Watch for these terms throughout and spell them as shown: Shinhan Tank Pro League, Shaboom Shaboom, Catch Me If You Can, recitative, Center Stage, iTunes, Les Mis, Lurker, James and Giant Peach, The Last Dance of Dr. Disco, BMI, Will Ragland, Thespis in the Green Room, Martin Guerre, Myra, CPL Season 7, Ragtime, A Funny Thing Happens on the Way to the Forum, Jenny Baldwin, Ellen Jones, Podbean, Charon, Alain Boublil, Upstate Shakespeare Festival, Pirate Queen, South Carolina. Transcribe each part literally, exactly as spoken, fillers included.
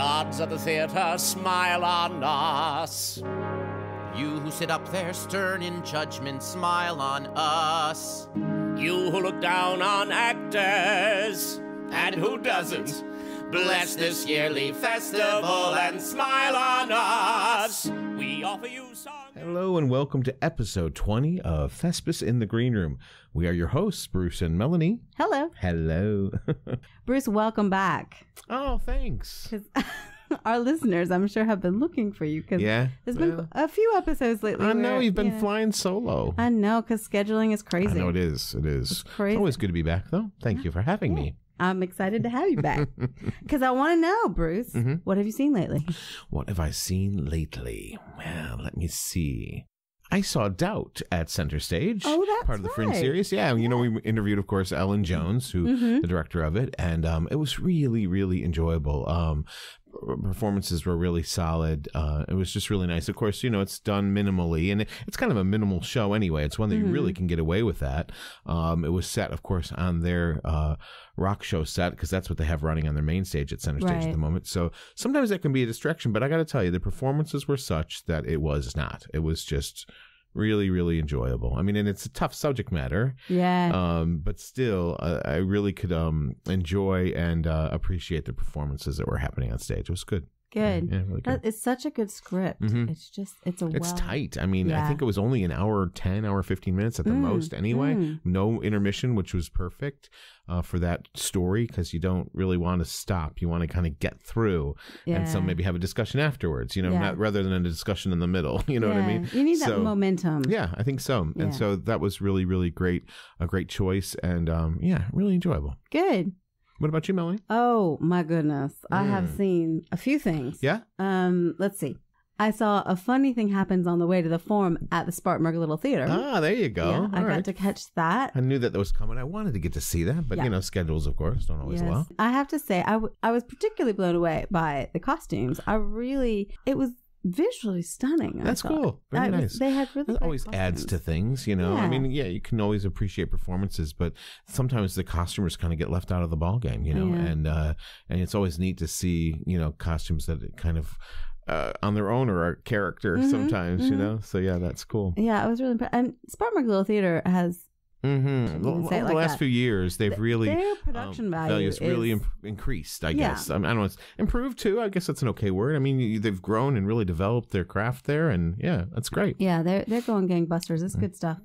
Gods of the theater, smile on us. You who sit up there stern in judgment, smile on us. You who look down on actors, and who doesn't, bless this yearly festival and smile on us. We offer you songs. Hello and welcome to episode twenty of Thespis in the Green Room. We are your hosts, Bruce and Melanie. Hello. Hello. Bruce, welcome back. Oh, thanks. Our listeners, I'm sure, have been looking for you because yeah, there's been well, a few episodes lately. I know where, you've been yeah. flying solo. I know, because scheduling is crazy. I know it is. It is. It's crazy. It's always good to be back, though. Thank yeah. you for having yeah. me. I'm excited to have you back because I want to know, Bruce, mm-hmm. what have you seen lately? What have I seen lately? Well, let me see. I saw Doubt at Center Stage. Oh, that's part of the right. Fringe series. Yeah, you know, we interviewed, of course, Ellen Jones, who mm-hmm. the director of it, and um, it was really, really enjoyable. Um, performances were really solid. Uh, it was just really nice. Of course, you know, it's done minimally, and it, it's kind of a minimal show anyway. It's one that mm-hmm. you really can get away with that. Um, it was set, of course, on their uh, rock show set, because that's what they have running on their main stage at Center Stage right. at the moment. So sometimes that can be a distraction, but I got to tell you, the performances were such that it was not. It was just really, really enjoyable. I mean, and it's a tough subject matter. Yeah. Um, but still, uh, I really could um, enjoy and uh, appreciate the performances that were happening on stage. It was good. Good. Yeah, yeah, really good. It's such a good script. Mm-hmm. It's just, it's a well. It's tight. I mean, yeah. I think it was only an hour ten, hour fifteen minutes at the mm, most anyway. Mm. No intermission, which was perfect uh, for that story, because you don't really want to stop. You want to kind of get through yeah. and so maybe have a discussion afterwards, you know, yeah. not rather than a discussion in the middle. You know yeah. what I mean? You need so, that momentum. Yeah, I think so. Yeah. And so that was really, really great. A great choice. And um, yeah, really enjoyable. Good. What about you, Melanie? Oh, my goodness. Mm. I have seen a few things. Yeah? Um, let's see. I saw A Funny Thing Happens on the Way to the Forum at the Spartanburg Little Theater. Ah, there you go. Yeah, I right. got to catch that. I knew that that was coming. I wanted to get to see that, but, yeah. you know, schedules, of course, don't always yes. allow. I have to say, I, w I was particularly blown away by the costumes. I really, it was visually stunning. That's cool. Very nice. Was, they had really that always costumes. Adds to things, you know. Yeah. I mean, yeah, you can always appreciate performances, but sometimes the costumers kind of get left out of the ball game, you know. Yeah. And uh, and it's always neat to see, you know, costumes that kind of uh, on their own or are character mm-hmm, sometimes, mm-hmm. you know. So yeah, that's cool. Yeah, I was really impressed. And Spartanburg Little Theater has. Mm-hmm. Over like the last that. few years, they've Th really their production um, value values is, really imp increased. I yeah. guess I, mean, I don't know. It's improved too. I guess that's an okay word. I mean, you, they've grown and really developed their craft there, and yeah, that's great. Yeah, they're they're going gangbusters. It's mm-hmm. good stuff.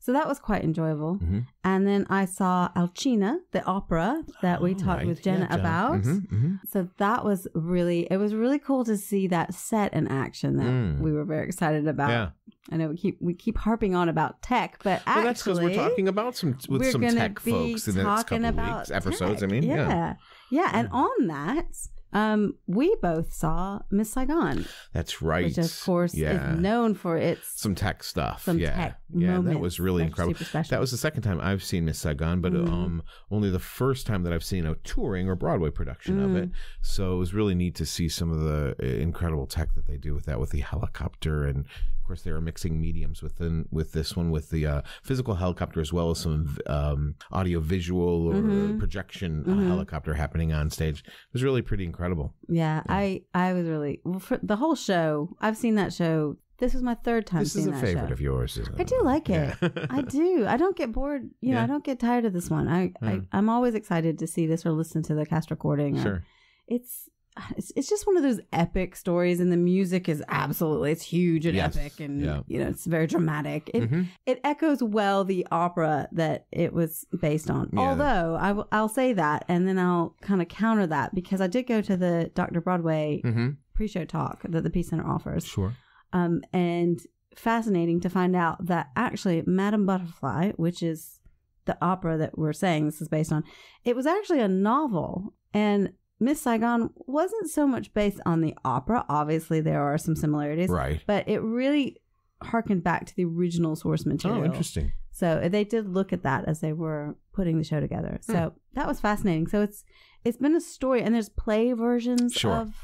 So that was quite enjoyable. Mm-hmm. And then I saw Alcina, the opera that we oh, talked right. with Jenna yeah, about. Mm-hmm, mm-hmm. So that was really, it was really cool to see that set in action that mm. we were very excited about. Yeah. I know we keep we keep harping on about tech, but actually, well, that's because we're talking about some with we're some tech be folks in the next couple about weeks, episodes. Tech. I mean, yeah, yeah, yeah. And on that. Um, we both saw Miss Saigon. That's right. Which, of course, yeah. is known for its... Some tech stuff. Some yeah. tech Yeah, moments. That was really that's incredible. That was the second time I've seen Miss Saigon, but mm. um, only the first time that I've seen a touring or Broadway production mm. of it. So it was really neat to see some of the incredible tech that they do with that, with the helicopter and... Of course, they were mixing mediums within with this one with the uh, physical helicopter as well as some um, audio visual or mm-hmm. projection mm-hmm. helicopter happening on stage. It was really pretty incredible. Yeah, yeah. I I was really well, for the whole show. I've seen that show. This was my third time this seeing that show. This is a favorite show. Of yours, isn't it? I do like it. Yeah. I do. I don't get bored. You yeah. know, I don't get tired of this one. I, mm. I I'm always excited to see this or listen to the cast recording. Sure, it's. It's, it's just one of those epic stories, and the music is absolutely, it's huge and yes. epic, and yeah. you know, it's very dramatic. It, mm-hmm. it echoes well the opera that it was based on. Yeah. Although I w I'll say that, and then I'll kind of counter that, because I did go to the Doctor Broadway mm-hmm. pre-show talk that the Peace Center offers. Sure. Um, and fascinating to find out that actually Madame Butterfly, which is the opera that we're saying this is based on, it was actually a novel, and Miss Saigon wasn't so much based on the opera. Obviously, there are some similarities. Right. But it really harkened back to the original source material. Oh, interesting. So they did look at that as they were putting the show together. So hmm. that was fascinating. So it's it's been a story, and there's play versions sure. of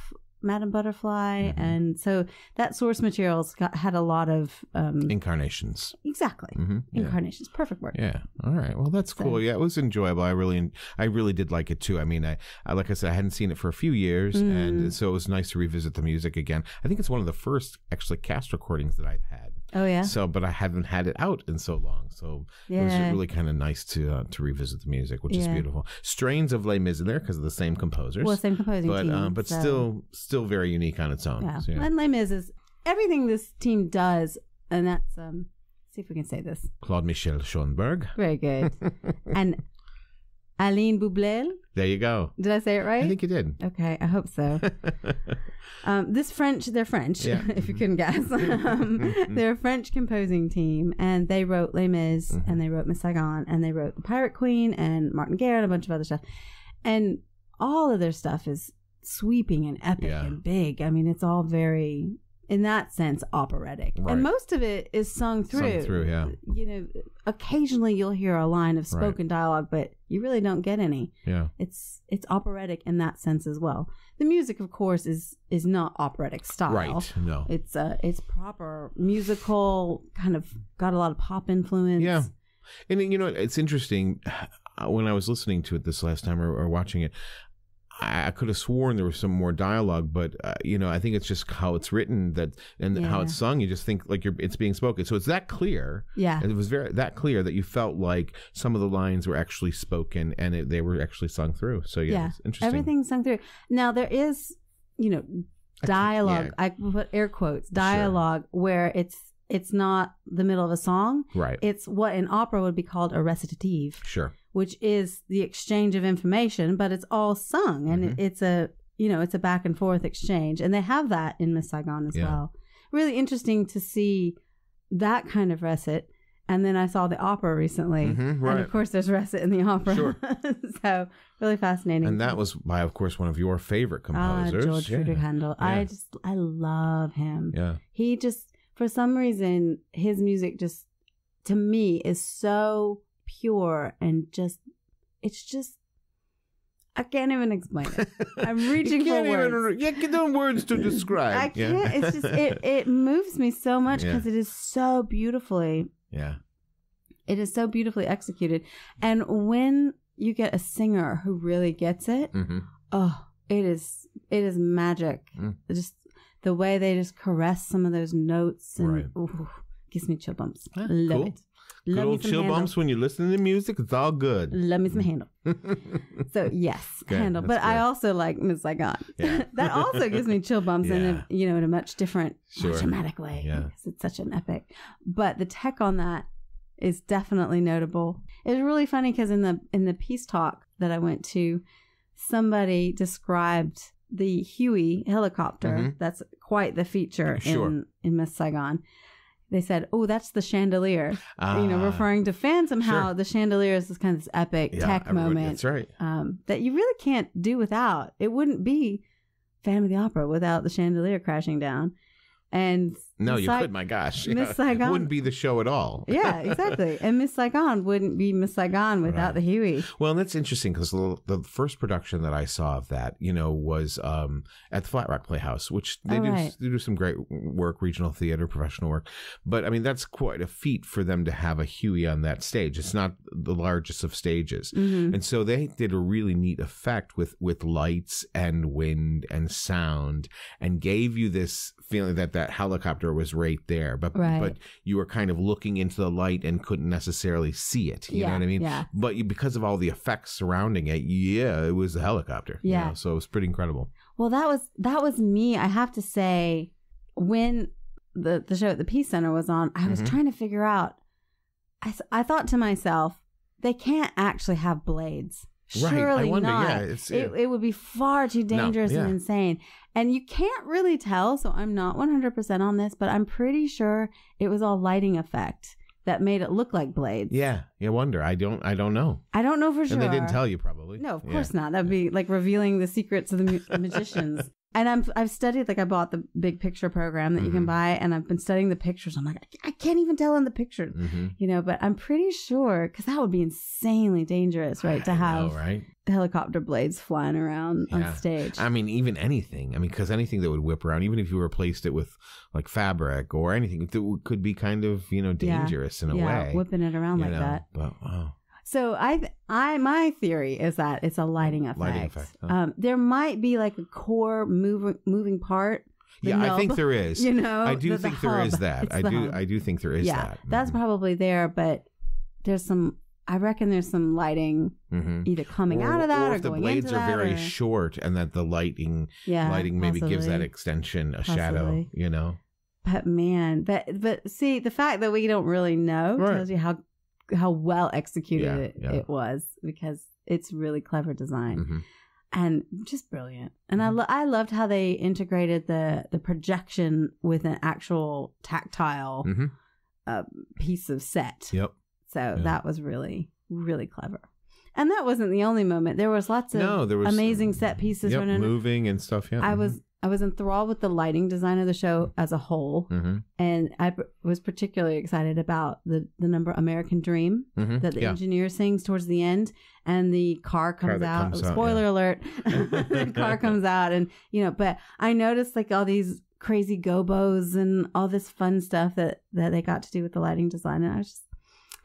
Madame Butterfly. Mm-hmm. And so that source material's got, had a lot of... Um, incarnations. Exactly. Mm-hmm. Yeah. Incarnations. Perfect word. Yeah. All right. Well, that's so cool. Yeah, it was enjoyable. I really I really did like it, too. I mean, I, I like I said, I hadn't seen it for a few years, mm. and so it was nice to revisit the music again. I think it's one of the first, actually, cast recordings that I've had. Oh, yeah? So, but I haven't had it out in so long, so yeah. it was really kind of nice to uh, to revisit the music, which yeah. is beautiful. Strains of Les Mis in there because of the same composers. Well, same composing but, team. Um, but so. still... still Still very unique on its own. Yeah. So, yeah. And Les Mis is everything this team does, and that's um see if we can say this. Claude-Michel Schoenberg. Very good. And Alain Boublil. There you go. Did I say it right? I think you did. Okay, I hope so. um, this French, they're French, yeah. if you couldn't guess. um, they're a French composing team, and they wrote Les Mis, mm-hmm. and they wrote Miss Saigon, and they wrote The Pirate Queen, and Martin Guerre, and a bunch of other stuff. And all of their stuff is sweeping and epic yeah. and big. I mean, it's all very, in that sense, operatic. Right. And most of it is sung through. Sung through, yeah. You know, occasionally you'll hear a line of spoken right. dialogue, but you really don't get any. Yeah. It's it's operatic in that sense as well. The music, of course, is is not operatic style. Right, no. It's, uh, it's proper musical, kind of got a lot of pop influence. Yeah. And, you know, it's interesting. When I was listening to it this last time or, or watching it, I could have sworn there was some more dialogue, but uh, you know, I think it's just how it's written that and yeah. how it's sung. You just think like you're, it's being spoken, so it's that clear. Yeah, and it was very that clear that you felt like some of the lines were actually spoken and it, they were actually sung through. So yeah, yeah. It's interesting. Everything's sung through. Now there is, you know, dialogue. I, yeah. I put air quotes dialogue sure. where it's it's not the middle of a song. Right. It's what in opera would be called a recitative. Sure. Which is the exchange of information, but it's all sung, and mm-hmm. it, it's a you know it's a back and forth exchange, and they have that in Miss Saigon as yeah. well. Really interesting to see that kind of recit. And then I saw the opera recently, mm-hmm, right. and of course there's recit in the opera, sure. so really fascinating. And that was by, of course, one of your favorite composers, uh, George yeah. Frideric Handel. Yeah. I just I love him. Yeah, he just for some reason his music just to me is so pure and just it's just I can't even explain it. I'm reaching you can't for words. Even, you don't words to describe. I can't. Yeah. It's just it it moves me so much because yeah. it is so beautifully. Yeah. It is so beautifully executed, and when you get a singer who really gets it, mm-hmm. oh, it is it is magic. Mm. Just the way they just caress some of those notes and right. ooh, gives me chill bumps. Yeah, Love cool. it. Good Love old chill Handel. Bumps when you listen to music. It's all good. Love me some Handel. So yes, okay, Handel. But good. I also like Miss Saigon. Yeah. That also gives me chill bumps yeah. in a, you know in a much different sure. dramatic way. Yeah. Because it's such an epic. But the tech on that is definitely notable. It was really funny because in the in the peace talk that I went to, somebody described the Huey helicopter. Mm-hmm. That's quite the feature sure. in in Miss Saigon. They said, "Oh, that's the chandelier," uh, you know, referring to Phantom. How sure. the chandelier is this kind of this epic yeah, tech moment. That's right. Um, that you really can't do without. It wouldn't be Phantom of the Opera without the chandelier crashing down. And no, Miss you Sa could. My gosh, Miss yeah. Saigon wouldn't be the show at all. Yeah, exactly. And Miss Saigon wouldn't be Miss Saigon without right. the Huey. Well, and that's interesting because the, the first production that I saw of that, you know, was um, at the Flat Rock Playhouse, which they, oh, do, right. they do some great work, regional theater, professional work. But I mean, that's quite a feat for them to have a Huey on that stage. It's not the largest of stages, mm-hmm. and so they did a really neat effect with with lights and wind and sound, and gave you this feeling that that. That helicopter was right there, but right. but you were kind of looking into the light and couldn't necessarily see it. You yeah, know what I mean? Yeah. But you, because of all the effects surrounding it, yeah, it was a helicopter. Yeah. You know, so it was pretty incredible. Well, that was that was me. I have to say, when the the show at the Peace Center was on, I was mm-hmm. trying to figure out. I I thought to myself, they can't actually have blades. Surely right. I wonder, not. Yeah, it's, it, it would be far too dangerous no, yeah. and insane. And you can't really tell, so I'm not one hundred percent on this, but I'm pretty sure it was all lighting effect that made it look like blades. Yeah, you wonder. I don't I don't know. I don't know for sure. And they didn't tell you probably. No, of yeah. course not. That would yeah. be like revealing the secrets of the magicians. And I'm, I've studied, like I bought the big picture program that mm-hmm. you can buy, and I've been studying the pictures. I'm like, I can't even tell in the picture, mm-hmm. you know, but I'm pretty sure, because that would be insanely dangerous, right? To have know, right? helicopter blades flying around yeah. on stage. I mean, even anything. I mean, because anything that would whip around, even if you replaced it with like fabric or anything, it could be kind of, you know, dangerous yeah. in a yeah, way. Whipping it around like know? that. But wow. So I, I, my theory is that it's a lighting effect. Lighting effect huh? um, there might be like a core moving moving part. Yeah, nub, I think there is. You know, I do the, think the there hub. is that. It's I do. Hub. I do think there is yeah, that. That's mm-hmm. probably there, but there's some. I reckon there's some lighting mm-hmm. either coming or, out of that, or, or if going the blades into are very or... short, and that the lighting, yeah, lighting maybe possibly. gives that extension a possibly. shadow. You know. But man, but but see, the fact that we don't really know right. tells you how. how well executed yeah, it, yeah. it was, because it's really clever design mm-hmm. and just brilliant. And mm-hmm. I lo I loved how they integrated the the projection with an actual tactile mm-hmm. uh, piece of set. Yep. So yeah. that was really, really clever. And that wasn't the only moment. There was lots of no, there was, amazing set pieces. Yep, moving and stuff. Yeah. I mm-hmm. was I was enthralled with the lighting design of the show as a whole. Mm-hmm. And I was particularly excited about the, the number American Dream mm-hmm. that the yeah. engineer sings towards the end, and the car comes car out. Comes oh, out spoiler yeah. alert. The car comes out, and, you know, but I noticed like all these crazy gobos and all this fun stuff that, that they got to do with the lighting design. And I was just,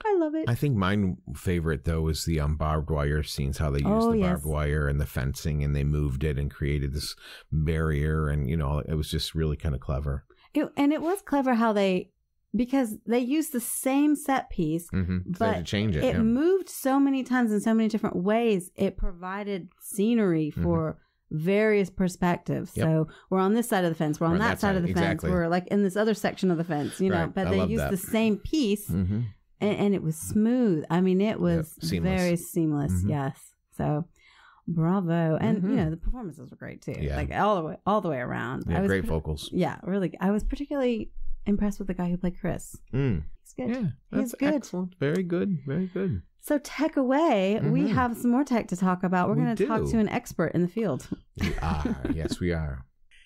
I love it. I think my favorite, though, is the um, barbed wire scenes, how they used oh, the barbed yes. wire and the fencing, and they moved it and created this barrier. And, you know, it was just really kind of clever. It, and it was clever how they, because they used the same set piece, mm-hmm. but so they had to change it, it yeah. moved so many times in so many different ways. It provided scenery for mm-hmm. various perspectives. Yep. So we're on this side of the fence. We're on, we're on that, that side, side of the exactly. fence. We're like in this other section of the fence, you right. know, but I they used that. the same piece. Mm-hmm. And, and it was smooth. I mean, it was yep. seamless. very seamless. Mm-hmm. Yes. So, bravo. And mm-hmm. you know, the performances were great too. Yeah. Like all the way, all the way around. Yeah, I was great vocals. Yeah, really. I was particularly impressed with the guy who played Chris. Mm. He's good. Yeah, that's He's good. Excellent. Very good. Very good. So tech away, mm-hmm. we have some more tech to talk about. We're we going to talk to an expert in the field. We are. Yes, we are.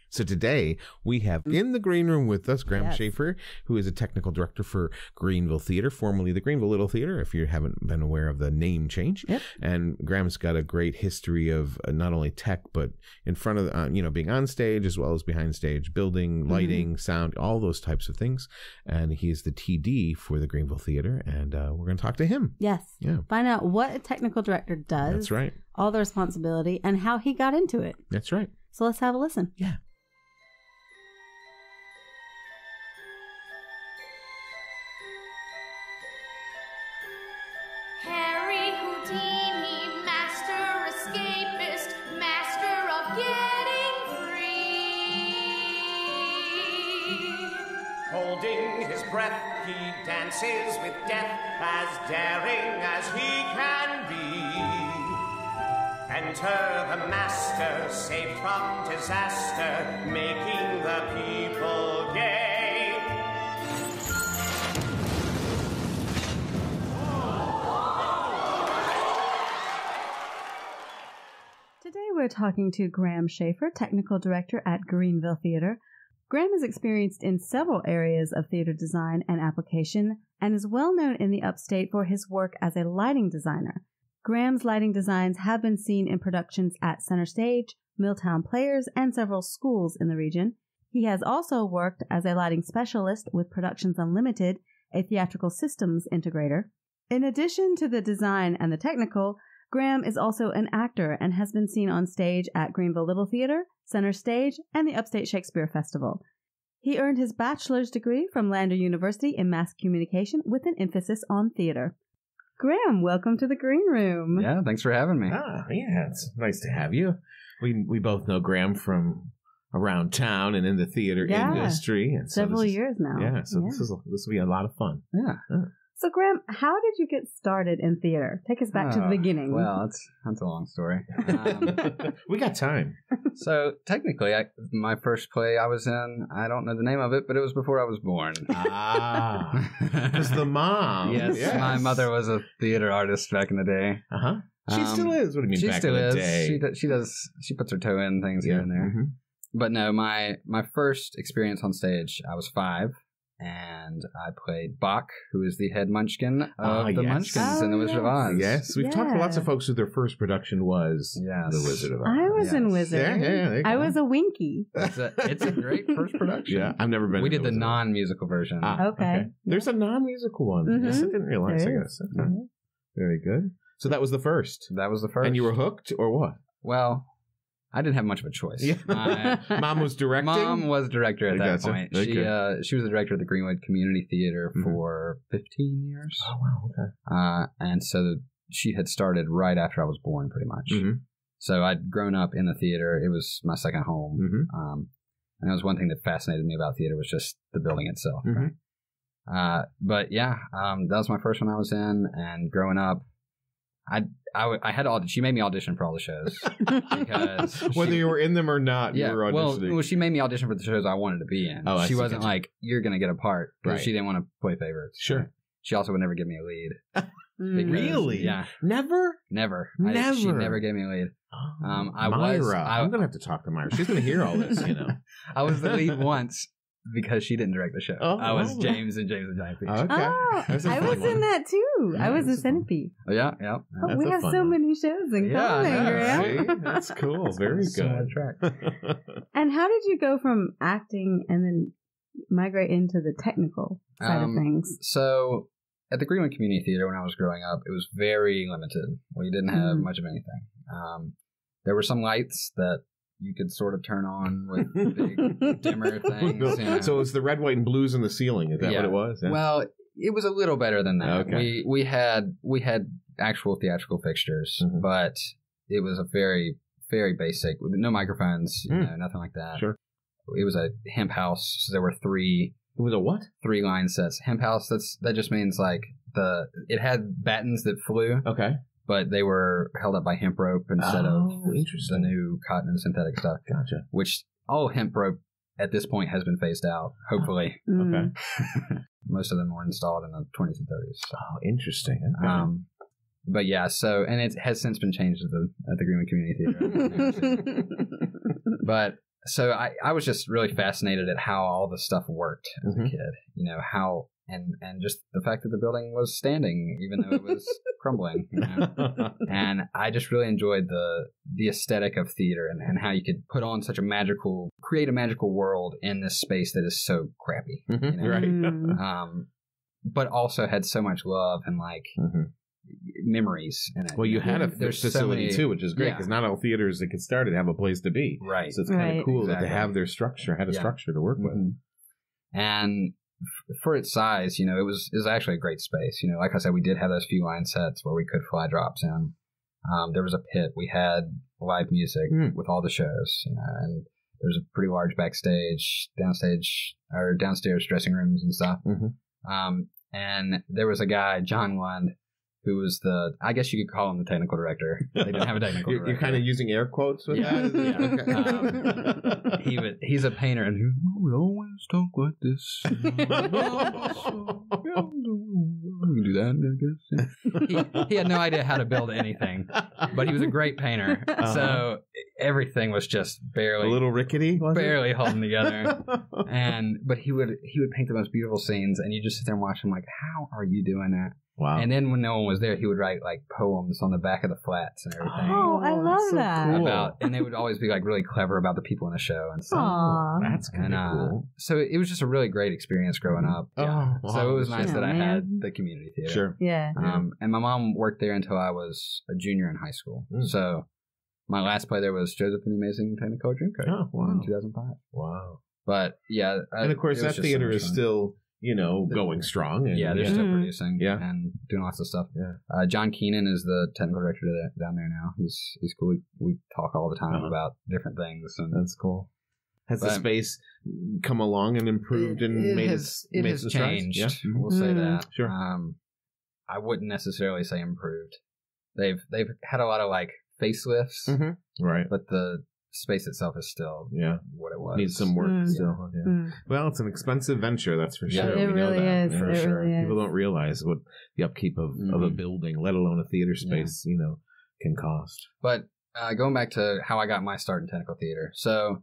So today we have in the green room with us Graham yes. Schaefer, who is a technical director for Greenville Theatre, formerly the Greenville Little Theatre, if you haven't been aware of the name change. Yep. And Graham's got a great history of not only tech, but in front of, uh, you know, being on stage as well as behind stage, building, lighting, mm-hmm. sound, all those types of things. And he's the T D for the Greenville Theatre, and uh, we're going to talk to him. Yes. Yeah. Find out what a technical director does. That's right. All the responsibility and how he got into it. That's right. So let's have a listen. Yeah. With death as daring as he can be. Enter the master, saved from disaster, making the people gay. Today we're talking to Graham Schaefer, Technical Director at Greenville Theatre. Graham is experienced in several areas of theater design and application, and is well known in the upstate for his work as a lighting designer. Graham's lighting designs have been seen in productions at Center Stage, Milltown Players, and several schools in the region. He has also worked as a lighting specialist with Productions Unlimited, a theatrical systems integrator. In addition to the design and the technical, Graham is also an actor and has been seen on stage at Greenville Little Theater, Center Stage, and the Upstate Shakespeare Festival. He earned his bachelor's degree from Lander University in Mass Communication with an emphasis on theater. Graham, welcome to the Green Room. Yeah, thanks for having me. Ah, yeah, it's nice to have you. We we both know Graham from around town and in the theater yeah, industry, and so several is, years now. Yeah, so yeah. this is this will be a lot of fun. Yeah. yeah. So, Graham, how did you get started in theater? Take us back oh, to the beginning. Well, that's, that's a long story. Um, we got time. So, technically, I, my first play I was in, I don't know the name of it, but it was before I was born. Ah. Because the mom. Yes, yes. My mother was a theater artist back in the day. Uh-huh. She um, still is. What do you mean she back still in the is. day? She, she does. She puts her toe in things yeah. here and there. Mm-hmm. But no, my, my first experience on stage, I was five, and I played Bach, who is the head munchkin of oh, the yes. Munchkins oh, in The Wizard yes. of Oz. Yes, we've yeah. talked to lots of folks who their first production was yes. The Wizard of Oz. I was yes. in Wizard. Yeah, yeah, I was a Winky. It's a, it's a great first production. Yeah, I've never been We did the, the non-musical version. Ah, okay. okay. There's a non-musical one. Mm-hmm. Yes, I didn't realize, there I guess. Okay. Mm-hmm. Very good. So that was the first. That was the first. And you were hooked, or what? Well... I didn't have much of a choice. Yeah. Uh, Mom was directing? Mom was director at I that gotcha. point. Okay. She uh, she was the director of the Greenwood Community Theater mm-hmm. for fifteen years. Oh, wow. Okay. Uh, and so she had started right after I was born, pretty much. Mm-hmm. So I'd grown up in the theater. It was my second home. Mm-hmm. um, and that was one thing that fascinated me about theater was just the building itself. Mm-hmm. Right? Uh, but yeah, um, that was my first one I was in. And growing up, I I, I had aud- she made me audition for all the shows because whether she, you were in them or not, yeah, you were auditioning. Well, well, she made me audition for the shows I wanted to be in. Oh, she wasn't like you're going to get a part. Right. She didn't want to play favorites. Sure. Right? She also would never give me a lead. Because, really? Yeah. Never. Never. Never. I, she never gave me a lead. Oh, um, I Myra. was. I, I'm going to have to talk to Myra. She's going to hear all this. You know. I was the lead once. Because she didn't direct the show. Oh, I was James and James and Giant Peach. Okay. Oh, I was one. in that too. Yeah, I was a centipede. Oh, yeah, yeah. Oh, we have so one. many shows in yeah, common, yeah. Right? See, that's cool. Very that's good. Track. And how did you go from acting and then migrate into the technical side um, of things? So, at the Greenwood Community Theater, when I was growing up, it was very limited. We didn't have mm. much of anything. Um, there were some lights that you could sort of turn on with big dimmer things. You know. So it's the red, white, and blues in the ceiling. Is that yeah. what it was? Yeah. Well, it was a little better than that. Okay. We we had we had actual theatrical fixtures, mm-hmm. but it was a very very basic. No microphones, you mm. know, nothing like that. Sure. It was a hemp house. So there were three. It was a what? Three line sets. Hemp house. That's that just means like the it had battens that flew. Okay. But they were held up by hemp rope instead oh, of the new cotton and synthetic stuff. Gotcha. Which all hemp rope at this point has been phased out, hopefully. Okay. Most of them were installed in the twenties and thirties. Oh, interesting. Okay. Um, but yeah, so, and it has since been changed at the, at the Greenwood Community Theater. But so I, I was just really fascinated at how all the stuff worked as mm-hmm. a kid. You know, how... And and just the fact that the building was standing, even though it was crumbling. You know? And I just really enjoyed the the aesthetic of theater and, and how you could put on such a magical, create a magical world in this space that is so crappy. You know? Right. Um, but also had so much love and like mm-hmm. memories in it. Well, you had a there's facility so many, too, which is great because yeah. not all theaters that get started have a place to be. Right. So it's kind of right. cool exactly. that they have their structure, had a yeah. structure to work with. Mm-hmm. And for its size, you know, it was, it was actually a great space. You know, like I said, we did have those few line sets where we could fly drops in. Um, there was a pit. We had live music mm. with all the shows, you know, and there was a pretty large backstage, downstage, or downstairs dressing rooms and stuff. Mm-hmm. Um, and there was a guy, John Lund, who was the, I guess you could call him the technical director. They didn't have a technical you're, director. You're kind of using air quotes with yeah, that? Yeah. Okay. Um, he would, he's a painter, and he would always talk like this. We do that, I guess. He, he had no idea how to build anything, but he was a great painter. Uh-huh. So everything was just barely... A little rickety, was barely it? Holding together. And But he would he would paint the most beautiful scenes, and you just sit there and watch him like, how are you doing that? Wow. And then when no one was there, he would write like poems on the back of the flats and everything. Oh, I love so that. Cool. About, and they would always be like really clever about the people in the show and stuff. Aww. That's kind of uh, cool. So it was just a really great experience growing up. Oh, yeah. Wow. So it was nice yeah, that man. I had the community theater. Sure. Yeah. Um, and my mom worked there until I was a junior in high school. Mm. So my last play there was Joseph and the Amazing Technicolor Dreamcoat oh, wow. in two thousand five. Wow. But yeah. I, and of course, that theater so is still... You know, going strong. And, yeah, they're yeah. still producing yeah. and doing lots of stuff. Yeah. Uh, John Keenan is the technical director down there now. He's he's cool. We, we talk all the time uh-huh. about different things. And that's cool. Has but, the space come along and improved it, and it made has, it, it made has changed? Yeah. We'll mm-hmm. say that. Sure. Um, I wouldn't necessarily say improved. They've they've had a lot of like facelifts, mm-hmm. right? But the space itself is still yeah. what it was. Needs some work mm. still. Yeah. Mm. Well, it's an expensive venture, that's for sure. Yeah, it we really know that. Is. For it sure. Really People is. Don't realize what the upkeep of, mm. of a building, let alone a theater space, yeah. you know, can cost. But uh, going back to how I got my start in technical theater. So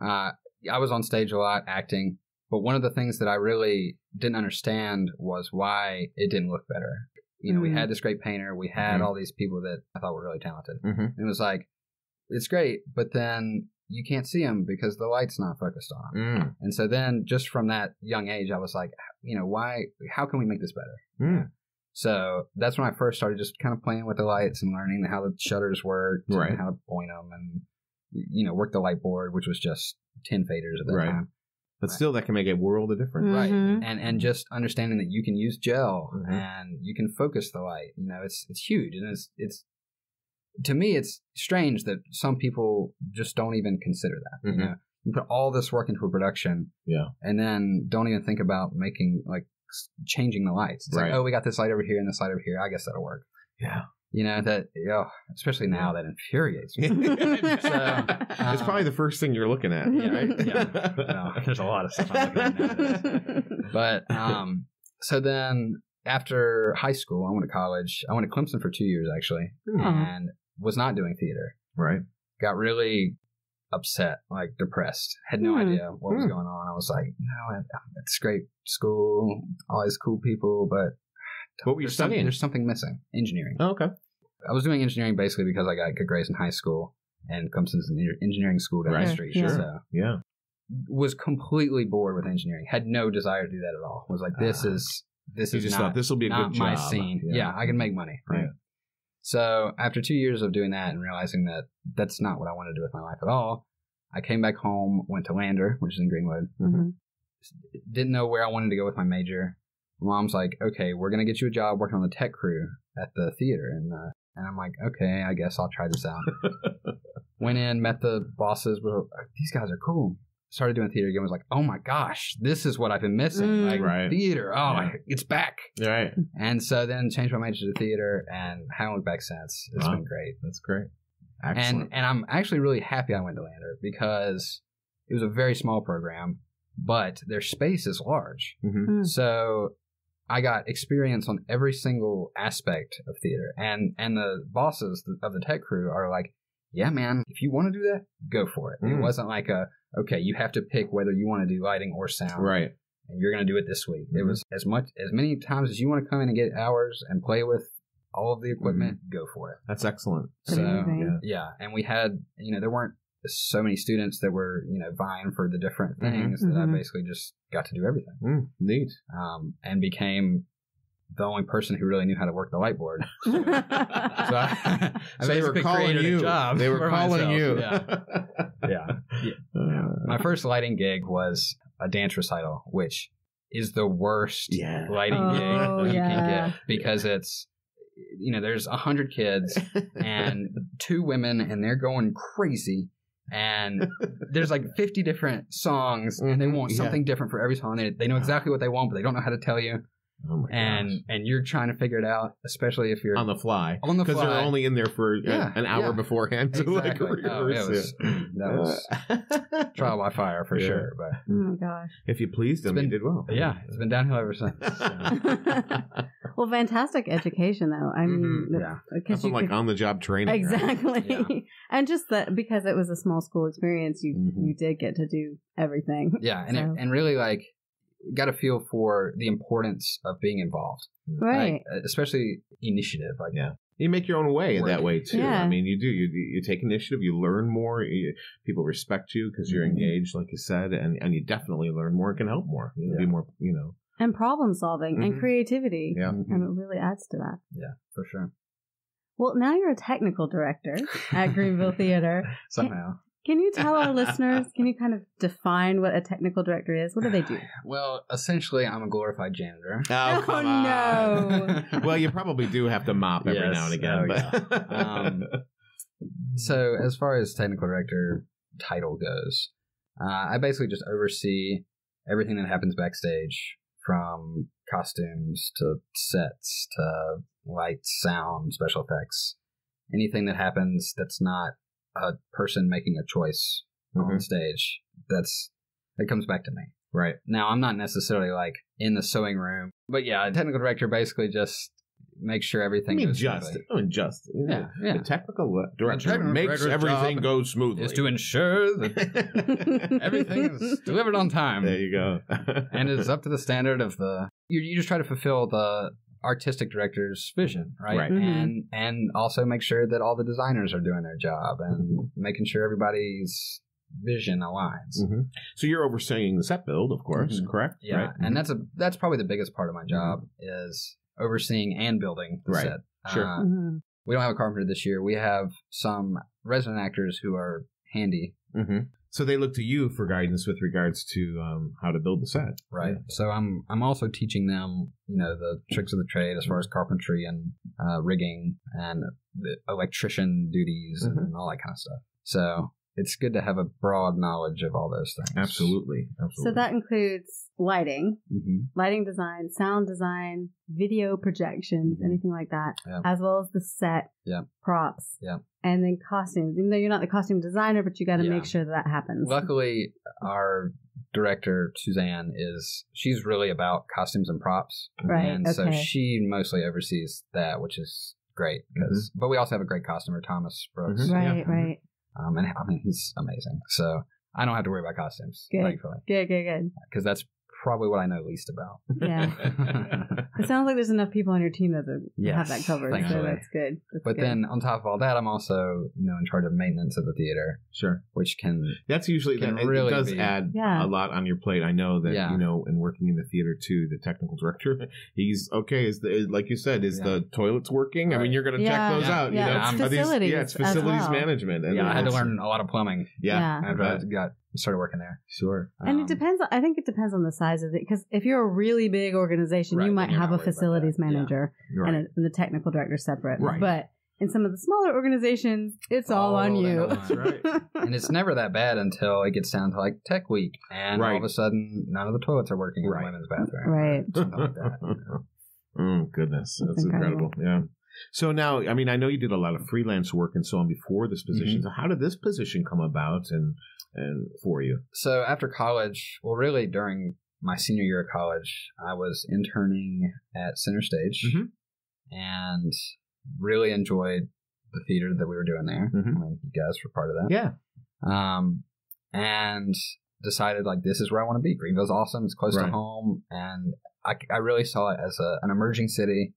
Uh, I was on stage a lot acting, but one of the things that I really didn't understand was why it didn't look better. You know, mm-hmm. we had this great painter. We had mm-hmm. all these people that I thought were really talented. Mm-hmm. And it was like, it's great, but then you can't see them because the light's not focused on them. Mm. And so then just from that young age, I was like, you know, why, how can we make this better? Mm. So that's when I first started just kind of playing with the lights and learning how the shutters worked right. and how to point them and, you know, work the light board, which was just ten faders at that right. time. But still, that can make a world of difference. Mm-hmm. Right. And and just understanding that you can use gel mm-hmm. and you can focus the light. You know, it's it's huge. And it's, it's to me, it's strange that some people just don't even consider that. Mm-hmm. You know, you put all this work into a production yeah. and then don't even think about making, like, changing the lights. It's right. like, oh, we got this light over here and this light over here. I guess that'll work. Yeah. You know, that, oh, especially now, that infuriates me. so, um, it's probably the first thing you're looking at, yeah, right? Yeah. No, there's a lot of stuff I'm looking at nowadays. But um, so then after high school, I went to college. I went to Clemson for two years, actually, mm-hmm. and was not doing theater. Right. Got really upset, like depressed. Had no mm-hmm. idea what mm-hmm. was going on. I was like, no, it's great school, all these cool people, but what were you there's studying? Some, there's something missing. Engineering. Oh, okay. I was doing engineering basically because I got good grades in high school, and Clemson's an engineering school down right. the street. Sure. So yeah. Was completely bored with engineering. Had no desire to do that at all. Was like, this uh, is this you is just not, thought this will be a not good my job. Scene. Yeah. yeah, I can make money. Right. Yeah. So after two years of doing that and realizing that that's not what I wanted to do with my life at all, I came back home, went to Lander, which is in Greenwood. Mm-hmm. Didn't know where I wanted to go with my major. Mom's like, okay, we're going to get you a job working on the tech crew at the theater. And uh, and I'm like, okay, I guess I'll try this out. Went in, met the bosses. Were, these guys are cool. Started doing theater again. Was like, oh my gosh, this is what I've been missing. Mm. Like right. theater. Oh, yeah. It's back. Right. And so then changed my major to theater and haven't looked back since. It's wow. been great. That's great. Excellent. And And I'm actually really happy I went to Lander because it was a very small program, but their space is large. Mm-hmm. Mm. So I got experience on every single aspect of theater. And and the bosses of the tech crew are like, yeah, man, if you want to do that, go for it. Mm. It wasn't like, a okay, you have to pick whether you want to do lighting or sound. Right. And you're going to do it this week. Mm. It was as much as many times as you want to come in and get hours and play with all of the equipment, mm. go for it. That's excellent. So, yeah. yeah. And we had, you know, there weren't so many students that were, you know, vying for the different things mm-hmm. that mm-hmm. I basically just got to do everything. Mm, neat. Um, and became the only person who really knew how to work the light board. So, so, I, so I they were calling you. They were calling myself. You. Yeah. yeah. yeah. Uh, My first lighting gig was a dance recital, which is the worst yeah. lighting oh, gig yeah. you can get because it's, you know, there's a hundred kids and two women and they're going crazy. And there's like fifty different songs mm-hmm. and they want something yeah. different for every song. They, they know exactly what they want, but they don't know how to tell you. Oh my and gosh. And you're trying to figure it out, especially if you're on the fly. On the fly. Because they're only in there for yeah, an hour yeah. beforehand to exactly. like rehearse. Oh, it was, that was trial by fire for yeah. sure. But oh my gosh. If you pleased them, you did well. Yeah. It's been downhill ever since. So. Well, fantastic education though. I mean, mm-hmm. yeah. That's like could, on the job training. Exactly. Right? Yeah. And just that because it was a small school experience, you mm-hmm. you did get to do everything. Yeah, and so. it, and really like got a feel for the importance of being involved, right? Like, especially initiative, like yeah. You make your own way in that way too. Yeah. I mean, you do. You you take initiative. You learn more. You, people respect you because you're engaged, like you said, and, and you definitely learn more. Can help more. You know, yeah. Be more. You know, and problem solving mm-hmm. and creativity. Yeah, mm-hmm. and it really adds to that. Yeah, for sure. Well, now you're a technical director at Greenville Theater. Somehow. Can you tell our listeners, can you kind of define what a technical director is? What do they do? Well, essentially, I'm a glorified janitor. Oh, come oh on. No. Well, you probably do have to mop every yes, now and again. Oh, but. Yeah. um, so as far as technical director title goes, uh, I basically just oversee everything that happens backstage, from costumes to sets to lights, sound, special effects, anything that happens that's not a person making a choice mm-hmm. on stage, that's that comes back to me. Right. Now, I'm not necessarily like in the sewing room, but yeah, a technical director basically just make sure everything I mean, goes just, smoothly. I mean, just. Yeah, yeah. The technical director makes everything go smoothly. Is to ensure that everything is delivered on time. There you go. And it's up to the standard of the... You, you just try to fulfill the artistic director's vision, right? Right. Mm-hmm. And and also make sure that all the designers are doing their job and making sure everybody's vision aligns. Mm-hmm. So you're overseeing the set build, of course, mm-hmm. correct? Yeah, right? And mm-hmm. that's a that's probably the biggest part of my job is overseeing and building the right. set. Sure. Uh, mm-hmm. We don't have a carpenter this year. We have some resident actors who are handy. Mm-hmm. So they look to you for guidance with regards to um, how to build the set, right? Yeah. So I'm I'm also teaching them, you know, the tricks of the trade as far as carpentry and uh, rigging and the electrician duties mm-hmm. and all that kind of stuff. So it's good to have a broad knowledge of all those things. Absolutely, absolutely. So that includes lighting, mm-hmm. lighting design, sound design, video projections, mm-hmm. anything like that, yeah. as well as the set, yeah. props. Yeah. And then costumes, even though you're not the costume designer, but you got to yeah. make sure that that happens. Luckily, our director, Suzanne, is she's really about costumes and props. Right. And okay. so she mostly oversees that, which is great. Cause, mm-hmm. But we also have a great costumer, Thomas Brooks. Mm-hmm. Right, yeah. right. Um, and I mean, he's amazing. So I don't have to worry about costumes. Good, thankfully. good, good, good. Because that's probably what I know least about. Yeah. It sounds like there's enough people on your team that yes, have that covered, thankfully. So that's good. That's but good. Then on top of all that, I'm also, you know, in charge of maintenance of the theater. Sure. Which can That's usually, can that, really it does be, add yeah. a lot on your plate. I know that, yeah. you know, in working in the theater too, the technical director, he's, okay, is the, like you said, is yeah. the toilets working? Right. I mean, you're going to yeah. check those yeah. out. Yeah, you know? It's Are facilities these, yeah, it's facilities well. management. And yeah, I had to learn a lot of plumbing. Yeah. yeah. I got... started working there. Sure. And um, it depends. I think it depends on the size of it. Because if you're a really big organization, right, you might have a facilities manager yeah. and, a, and the technical director separate. Right. But in some of the smaller organizations, it's all, all on you. That's right. And it's never that bad until it gets down to like tech week. And right. all of a sudden, none of the toilets are working right. in the women's bathroom. Right. Something like that. You know? Oh, goodness. That's, That's incredible. incredible. Yeah. So now, I mean, I know you did a lot of freelance work and so on before this position. Mm-hmm. So how did this position come about and and for you? So after college, well, really during my senior year of college, I was interning at Center Stage mm-hmm. and really enjoyed the theater that we were doing there. Mm-hmm. I mean, you guys were part of that. Yeah. Um, and decided, like, this is where I want to be. Greenville's awesome. It's close right. to home. And I, I really saw it as a, an emerging city,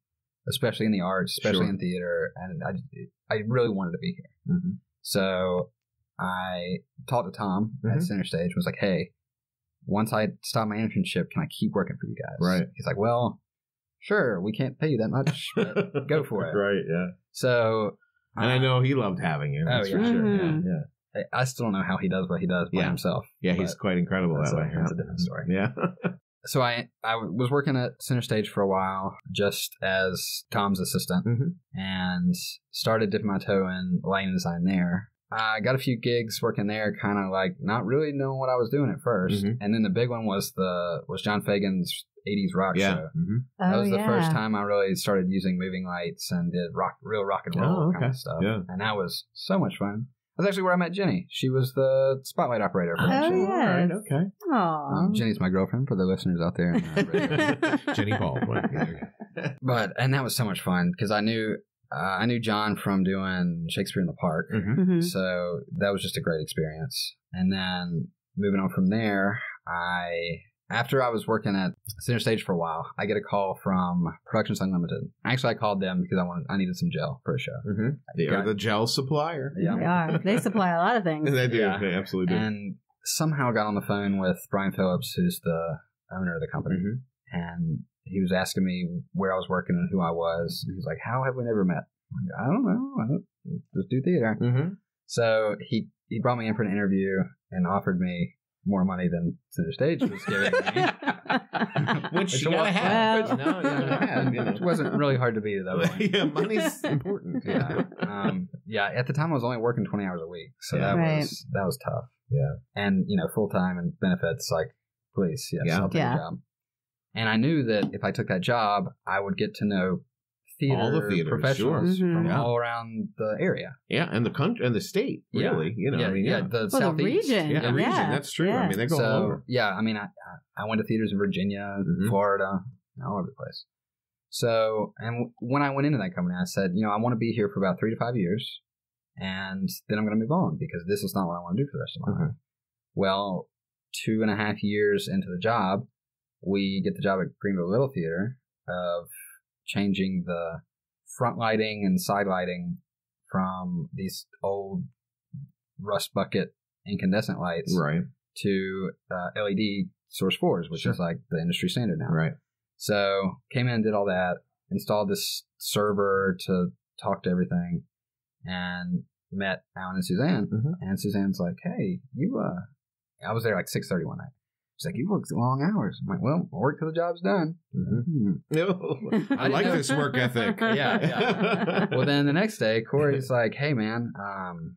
especially in the arts, especially sure. in theater. And I, I really wanted to be here. Mm-hmm. So I talked to Tom mm-hmm. at Center Stage and was like, hey, once I stop my internship, can I keep working for you guys? Right. He's like, well, sure, we can't pay you that much, but go for it. Right, yeah. So. And uh, I know he loved having you. That's oh, yeah. for sure. Mm-hmm. Yeah, yeah. I still don't know how he does what he does by yeah. himself. Yeah, he's quite incredible that way. That's a different story. Yeah. So I, I was working at Center Stage for a while, just as Tom's assistant, mm-hmm. and started dipping my toe in lighting design there. I got a few gigs working there, kind of like not really knowing what I was doing at first. Mm-hmm. And then the big one was the was John Fagan's eighties rock yeah. show. Mm-hmm. That oh, was the yeah. first time I really started using moving lights and did rock, real rock and roll oh, okay. kind of stuff. Yeah. And that was so much fun. That's actually where I met Jenny. She was the spotlight operator. For oh, yes. All right, okay. Um, Jenny's my girlfriend, for the listeners out there. And Jenny Baldwin. But, and that was so much fun, because I knew... Uh, I knew John from doing Shakespeare in the Park, mm-hmm. Mm-hmm. so that was just a great experience. And then moving on from there, I after I was working at Center Stage for a while, I get a call from Productions Unlimited. Actually, I called them because I wanted I needed some gel for a show. Mm-hmm. They got, are the gel supplier. Yeah, they are. They supply a lot of things. They do. Yeah. They absolutely do. And somehow got on the phone with Brian Phillips, who's the owner of the company, mm-hmm. and he was asking me where I was working and who I was. He was like, how have we never met? I'm like, I don't know. I don't, just do theater. Mm-hmm. So he, he brought me in for an interview and offered me more money than Center Stage was giving me. Which, which you gotta have. Which, no, you gotta have. You know. Which wasn't really hard to beat at that point. Yeah, money's important. Yeah. Um, yeah. At the time, I was only working twenty hours a week. So yeah, that right. was that was tough. Yeah. And, you know, full-time and benefits, like, please, yes, yeah. I'll take yeah. a job. And I knew that if I took that job, I would get to know theater, all the theater professionals sure. mm-hmm. from yeah. all around the area. Yeah, and the country and the state, really. Yeah. You know, yeah, I mean, yeah, yeah. the well, southeast, the region. Yeah, the yeah. region. That's true. Yeah. I mean, they go so, all over. Yeah, I mean, I I went to theaters in Virginia, mm-hmm. Florida, all over the place. So, and when I went into that company, I said, you know, I want to be here for about three to five years, and then I'm going to move on because this is not what I want to do for the rest of my life. Mm-hmm. Well, two and a half years into the job, we get the job at Greenville Little Theater of changing the front lighting and side lighting from these old rust bucket incandescent lights right. to uh, L E D source fours, which sure. is like the industry standard now. Right. So came in and did all that, installed this server to talk to everything, and met Alan and Suzanne. Mm-hmm. And Suzanne's like, hey, you, uh, I was there like six thirty one night. She's like, you work long hours. I'm like, well, I work till the job's done. Mm-hmm. I like this work ethic. yeah. yeah. Well, then the next day, Corey's like, hey, man, um,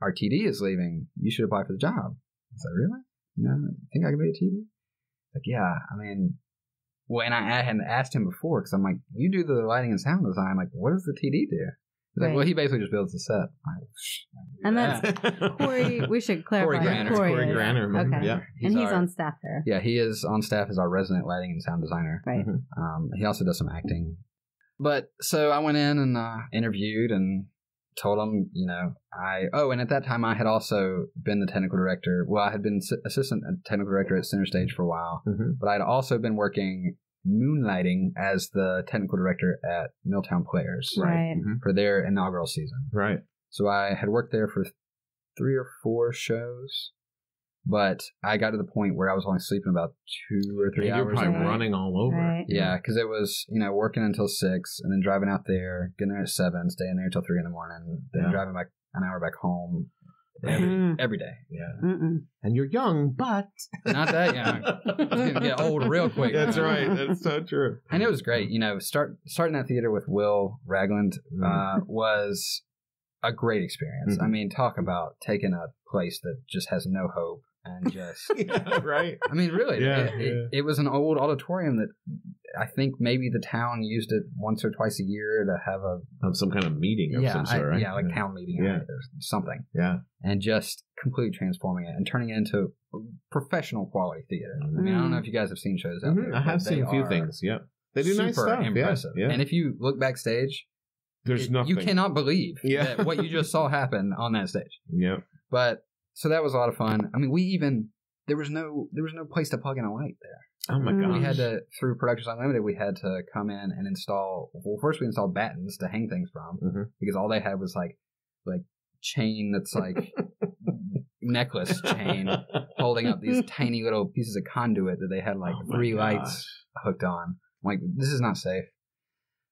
our T D is leaving. You should apply for the job. I was like, really? You know, you think I can be a T D? Like, yeah, I mean... Well, and I hadn't asked him before because I'm like, you do the lighting and sound design. Like, what does the T D do? He's right. like, well, he basically just builds the set. Like, and that's Corey. We should clarify. Corey Granner. Corey, Corey Granner. Okay. Yeah. He's and he's our, on staff there. Yeah, he is on staff as our resident lighting and sound designer. Right. Mm-hmm. Um, he also does some acting. But so I went in and uh, interviewed and told him, you know, I. Oh, and at that time I had also been the technical director. Well, I had been assistant technical director at Center Stage for a while, mm-hmm. but I'd also been working moonlighting as the technical director at Milltown Players right. mm-hmm. for their inaugural season. Right. So I had worked there for three or four shows, but I got to the point where I was only sleeping about two or three and hours. You're probably right. running all over. Right. Yeah, because it was, you know, working until six and then driving out there, getting there at seven, staying there until three in the morning, then yeah. driving back an hour back home every, mm. every day. Yeah. Mm-mm. And you're young, but... Not that young. It's going to get old real quick. That's right. That's so true. And it was great. You know, start starting that theater with Will Ragland uh, was a great experience. Mm-hmm. I mean, talk about taking a place that just has no hope. And just yeah, right. I mean, really, yeah, it, yeah. It, it was an old auditorium that I think maybe the town used it once or twice a year to have a have some kind of meeting of yeah, some sort, right? I, yeah, like yeah. town meeting yeah. or something. Yeah, and just completely transforming it and turning it into professional quality theater. Mm-hmm. I mean, I don't know if you guys have seen shows out mm-hmm. there. I have seen a few things. Yeah, they do super nice stuff. Impressive. Yeah, yeah. And if you look backstage, there's it, nothing you cannot believe yeah. that what you just saw happen on that stage. Yeah, but. So that was a lot of fun. I mean, we even there was no there was no place to plug in a light there. Oh my gosh! We had to through Productions Unlimited. We had to come in and install. Well, first we installed battens to hang things from mm-hmm. because all they had was like like chain that's like necklace chain holding up these tiny little pieces of conduit that they had like oh three gosh. lights hooked on. I'm like, this is not safe.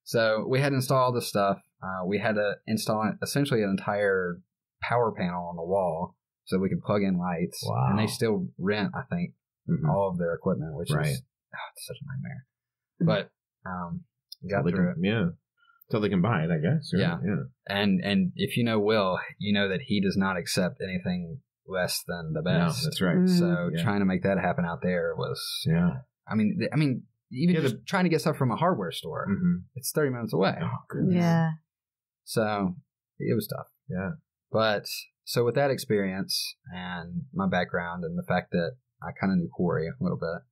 So we had to install all this stuff. Uh, we had to install essentially an entire power panel on the wall. So we could plug in lights, wow. and they still rent, I think, mm-hmm. all of their equipment, which right. is oh, it's such a nightmare. But um, you got so through can, it, yeah. So they can buy it, I guess. Right? Yeah, yeah. And and if you know Will, you know that he does not accept anything less than the best. No, that's right. Mm-hmm. So yeah. trying to make that happen out there was, yeah. I mean, I mean, even yeah, just the, trying to get stuff from a hardware store, mm-hmm. it's thirty minutes away. Oh goodness. Yeah. So it was tough. Yeah, but. So with that experience and my background and the fact that I kind of knew Corey a little bit,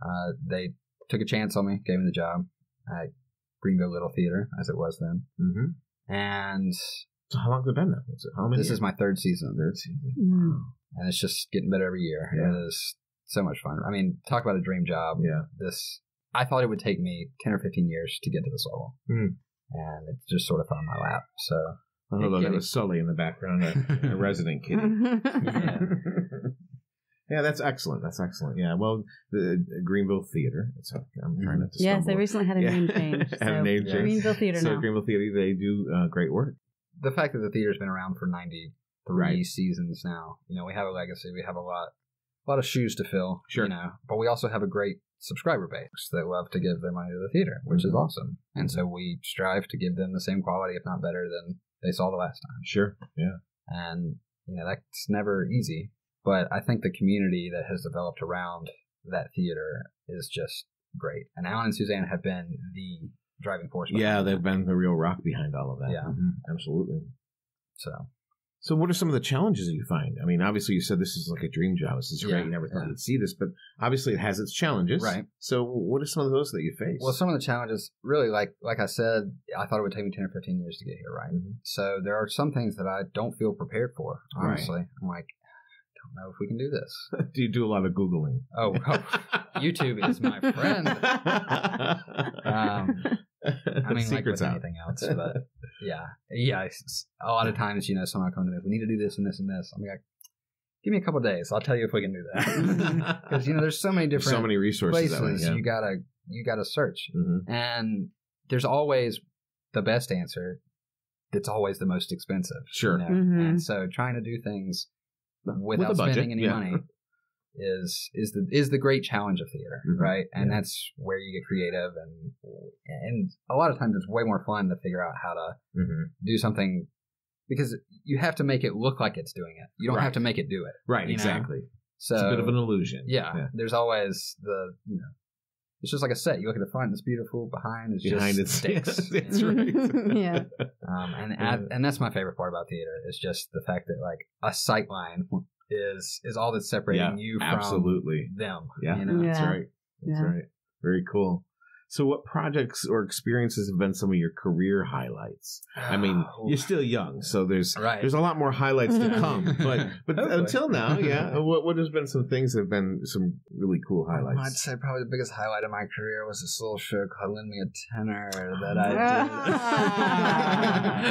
uh, they took a chance on me, gave me the job at Greenville Little Theater, as it was then. Mm-hmm. And so how long has it been now? Is it how many this years? Is my third season. Third season. Mm. And it's just getting better every year. Yeah. It is so much fun. I mean, talk about a dream job. Yeah. This I thought it would take me ten or fifteen years to get to this level. Mm. And it just sort of fell in my lap. So... Although there was Sully in the background, a, a resident kitty. yeah. yeah, that's excellent. That's excellent. Yeah, well, the, the Greenville Theater. It's, I'm trying not to Yes, they recently had a yeah. name change. So had a name yeah. change. Greenville Theater so now. So Greenville Theater, they do uh, great work. The fact that the theater's been around for ninety-three right. seasons now, you know, we have a legacy. We have a lot, a lot of shoes to fill, sure. you know, but we also have a great subscriber base that love to give their money to the theater, which mm-hmm. is awesome. And so we strive to give them the same quality, if not better, than they saw the last time. Sure. Yeah. And, you know, that's never easy. But I think the community that has developed around that theater is just great. And Alan and Suzanne have been the driving force. Yeah, they've been the real rock behind all of that. Yeah. Mm-hmm. Absolutely. So So what are some of the challenges that you find? I mean, obviously you said this is like a dream job. This is yeah, great. You never thought yeah. you'd see this, but obviously it has its challenges. Right. So what are some of those that you face? Well, some of the challenges, really, like like I said, I thought it would take me ten or fifteen years to get here, right? Mm-hmm. So there are some things that I don't feel prepared for, honestly. Right. I'm like, I don't know if we can do this. Do you do a lot of Googling? Oh, oh YouTube is my friend. um I mean, Secret's like with anything else, but yeah. Yeah, a lot of times, you know, someone comes to me, we need to do this and this and this. I'm like, give me a couple of days. I'll tell you if we can do that. Because, you know, there's so many different so many resources places that way, yeah. you gotta, you gotta search. Mm-hmm. And there's always the best answer that's always the most expensive. Sure. You know? Mm-hmm. And so trying to do things without with spending budget, any yeah. money is is the is the great challenge of theater, mm-hmm. right? And yeah. that's where you get creative, and and a lot of times it's way more fun to figure out how to mm-hmm. do something, because you have to make it look like it's doing it. You don't right. have to make it do it. Right, exactly. Know? So it's a bit of an illusion. Yeah, yeah. There's always the, you know, it's just like a set. You look at the front, it's beautiful. Behind is behind just sticks. Yeah, that's right. yeah. Um, and yeah. I, and that's my favorite part about theater, is just the fact that, like, a sight line is is all that's separating yeah, you from absolutely. Them. Yeah, you know? yeah. That's right. That's yeah. right. Very cool. So what projects or experiences have been some of your career highlights? I mean, oh. you're still young, so there's right. there's a lot more highlights to come. But but Hopefully. until now, yeah, what what has been some things that have been some really cool highlights? I'd say probably the biggest highlight of my career was this little show called "Lend Me a Tenor" that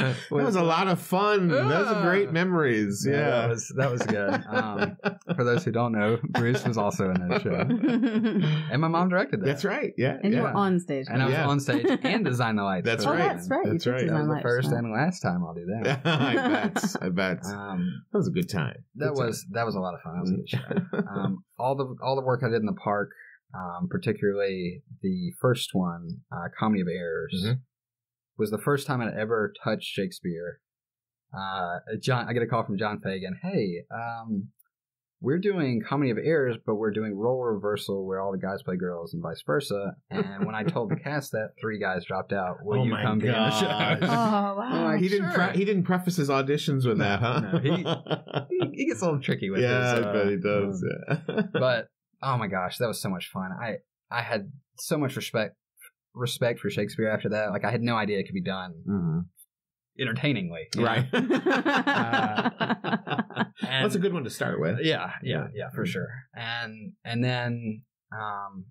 I did. That was a lot of fun. Those are great memories. Yeah, yeah, that was that was good. Um, for those who don't know, Bruce was also in that show, and my mom directed that. That's right. Yeah, and yeah. you were on. On stage, and I was yeah. on stage and designed the lights. That's right. Oh, that's right. That's right. That was the first and last time I'll do that. I bet. I bet. Um, that was a good time. That good was time. That was a lot of fun. That was a good show. Um, all the all the work I did in the park, um, particularly the first one, uh, Comedy of Errors, mm-hmm. was the first time I'd ever touched Shakespeare. Uh, John, I get a call from John Fagan. Hey, um, we're doing Comedy of Errors, but we're doing role reversal where all the guys play girls and vice versa. And when I told the cast that, three guys dropped out. Will oh you come to the show? Oh, wow. Like, he, sure. didn't pre- he didn't preface his auditions with no, that, huh? No, he, he, he gets a little tricky with yeah, this. Yeah, I uh, bet he does. Um, yeah. But, oh my gosh, that was so much fun. I, I had so much respect respect for Shakespeare after that. Like, I had no idea it could be done. Mm-hmm. entertainingly, right? uh, and that's a good one to start with. Yeah, yeah, yeah, for sure. And and then, um,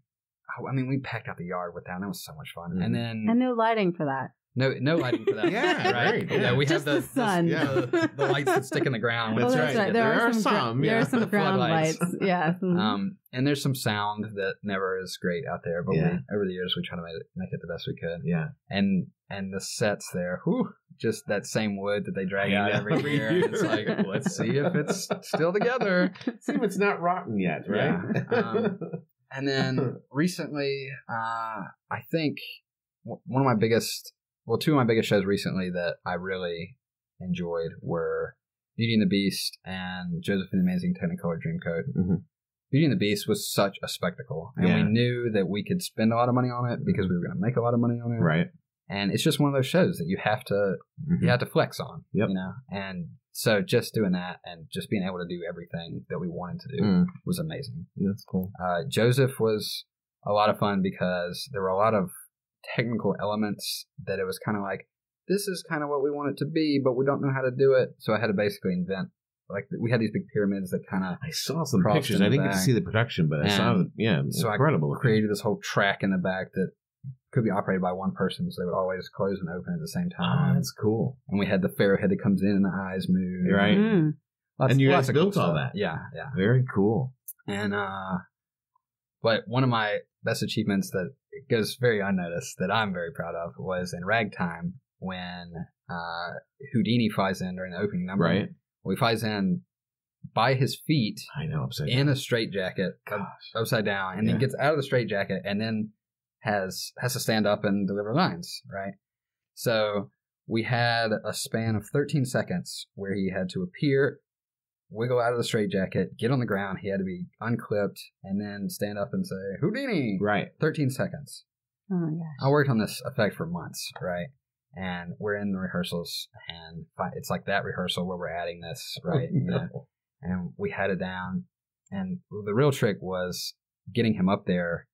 oh, I mean, we packed out the yard with that. And that was so much fun. Mm-hmm. And then, and no lighting for that. No, no lighting for that. yeah, right. Yeah, yeah we Just have the, the sun, the, yeah. the, the lights that stick in the ground. That's, oh, that's right. right. There, there are some. some yeah. There are some ground lights. yeah. Um, and there's some sound that never is great out there, but yeah. we, over the years we try to make it make it the best we could. Yeah. And and the sets there. Whew, just that same wood that they drag yeah, out every, every year. year. It's like, let's see if it's still together. See if it's not rotten yet, right? Yeah. Um, and then recently, uh, I think one of my biggest, well, two of my biggest shows recently that I really enjoyed were Beauty and the Beast and Josephine the Amazing Technicolor Dreamcoat. Mm-hmm. Beauty and the Beast was such a spectacle. And yeah. we knew that we could spend a lot of money on it because we were going to make a lot of money on it. Right. And it's just one of those shows that you have to mm-hmm. you have to flex on, yep. you know. And so just doing that and just being able to do everything that we wanted to do mm. was amazing. That's cool. Uh, Joseph was a lot of fun because there were a lot of technical elements that it was kind of like, this is kind of what we want it to be, but we don't know how to do it. So I had to basically invent. Like, we had these big pyramids that kind of... I saw some pictures. I didn't back. get to see the production, but and I saw them. Yeah, so incredible. I created this whole track in the back that could be operated by one person, so they would always close and open at the same time. Oh, that's cool. And we had the pharaoh head that comes in and the eyes move. Right. Mm-hmm. Lots, and you guys built all that. Yeah, yeah. Very cool. And, uh, but one of my best achievements that goes very unnoticed that I'm very proud of was in Ragtime when uh, Houdini flies in during the opening number. Right. Well, he flies in by his feet I know, upside in down. a straitjacket, upside down, and yeah. then gets out of the straitjacket and then has has to stand up and deliver lines, right? So we had a span of thirteen seconds where he had to appear, wiggle out of the straitjacket, get on the ground, he had to be unclipped, and then stand up and say, Houdini! Right. thirteen seconds. Oh, my gosh. I worked on this effect for months, right? and we're in the rehearsals, and it's like that rehearsal where we're adding this, right? Oh, no. You know? And we had it down, and the real trick was getting him up there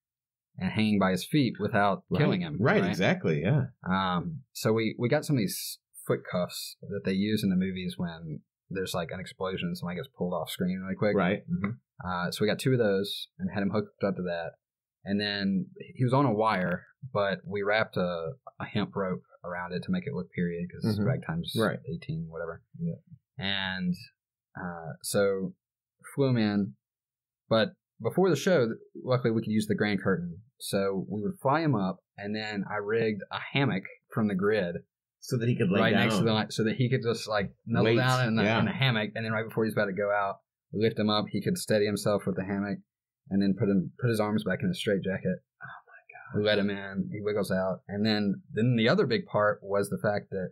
and hanging by his feet without right. killing him. Right, right, exactly, yeah. Um, so we, we got some of these foot cuffs that they use in the movies when there's like an explosion and somebody gets pulled off screen really quick. Right. Mm-hmm. uh, so we got two of those and had him hooked up to that. And then he was on a wire, but we wrapped a, a hemp rope around it to make it look period because mm-hmm. Ragtime's right. eighteen, whatever. Yeah. And uh, so flew him in. But before the show, luckily we could use the grand curtain. So we would fly him up, and then I rigged a hammock from the grid. So that he could lay right down. Next to the light, so that he could just like nuzzle Wait. down in the, yeah. in the hammock. And then right before he's about to go out, we lift him up. He could steady himself with the hammock. And then put him put his arms back in his straitjacket. Oh my god! We let him in. He wiggles out. And then then the other big part was the fact that,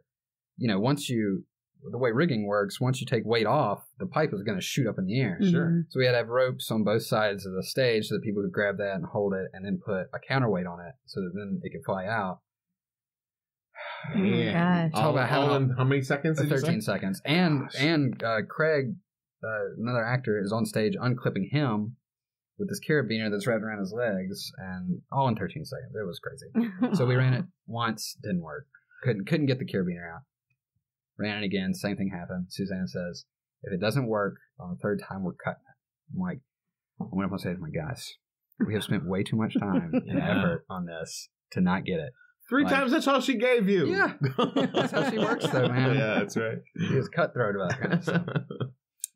you know, once you the way rigging works, once you take weight off, the pipe is going to shoot up in the air. Mm-hmm. Sure. So we had to have ropes on both sides of the stage so that people could grab that and hold it, and then put a counterweight on it so that then it could fly out. Oh my god! Talk all, about how, all in how many seconds? Uh, Thirteen seconds. And Gosh. and uh, Craig, uh, another actor, is on stage unclipping him. With this carabiner that's wrapped around his legs, and all in thirteen seconds. It was crazy. So we ran it once, didn't work. Couldn't couldn't get the carabiner out. Ran it again, same thing happened. Suzanne says, if it doesn't work on the third time, we're cutting it. I'm like, I went up on stage, I'm like, guys, we have spent way too much time and effort on this to not get it. Three like, times that's all she gave you. Yeah. That's how she works though, man. Yeah, that's right. She was cutthroat about that kind of stuff.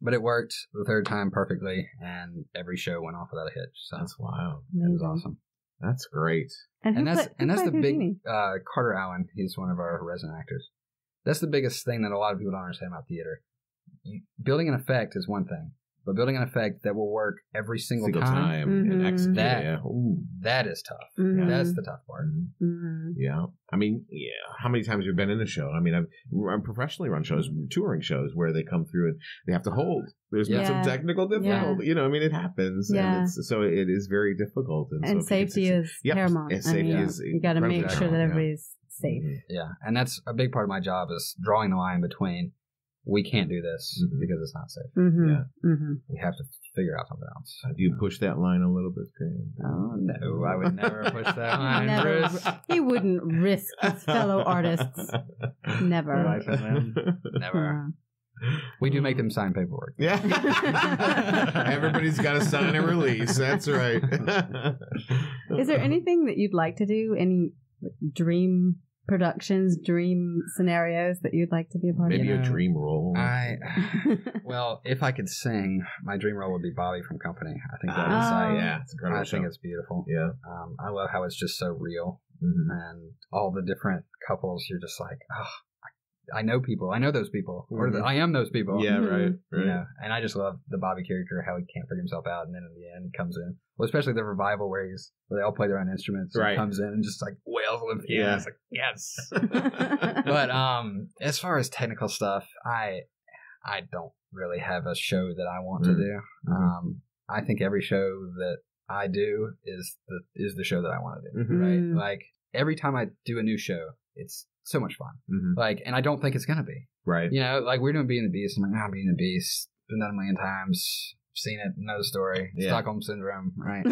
But it worked the third time perfectly, and every show went off without a hitch. So that's wild. Amazing. It was awesome. That's great. And, and that's like, and that's like the Houdini? big uh, Carter Allen. He's one of our resident actors. That's the biggest thing that a lot of people don't understand about theater. You, building an effect is one thing, but building an effect that will work every single, single time, time mm-hmm. and execute that, yeah. that is tough. Mm-hmm. That's the tough part. Mm-hmm. Yeah, I mean, yeah. How many times have you been in a show? I mean, I've, I'm professionally run shows, touring shows where they come through and they have to hold. There's been yeah. some technical difficulty. Yeah. You know, I mean, it happens. Yeah. And it's, so it is very difficult. And, and so safety is yep. paramount. And safety I mean, is you got to make sure that everybody's yeah. safe. Mm-hmm. Yeah, and that's a big part of my job is drawing the line between. We can't do this mm-hmm. because it's not safe. Mm-hmm. Yeah. Mm-hmm. We have to figure out something else. Do you push that line a little bit, Graham? Oh, no. I would never push that line, never. Bruce. He wouldn't risk his fellow artists. Never. Life is him. Never. We do make them sign paperwork. Yeah. Everybody's got to sign a release. That's right. Is there anything that you'd like to do? Any dream productions, dream scenarios that you'd like to be a part Maybe of? Maybe a dream role. I, well, if I could sing, my dream role would be Bobby from Company. I think that oh. is, I, yeah, it's I think it's beautiful. Yeah, um, I love how it's just so real, mm-hmm. and all the different couples. You're just like, oh, I know people. I know those people, mm-hmm. or the, I am those people. Yeah, mm-hmm. right, right. You know, and I just love the Bobby character, how he can't figure himself out, and then in the end, he comes in. Well, especially the revival where he's where they all play their own instruments. Right, and comes in and just like wails with him. Yeah, it's like yes. But um, as far as technical stuff, I I don't really have a show that I want mm-hmm. to do. Um, I think every show that I do is the is the show that I want to do. Mm-hmm. Right, like every time I do a new show, it's so much fun. Mm-hmm. Like, and I don't think it's gonna be right. You know, like we're doing Beauty and the Beast. I'm like, oh, Beauty and the Beast. Been done a million times. Seen it, know the story. Yeah. Stockholm Syndrome, right?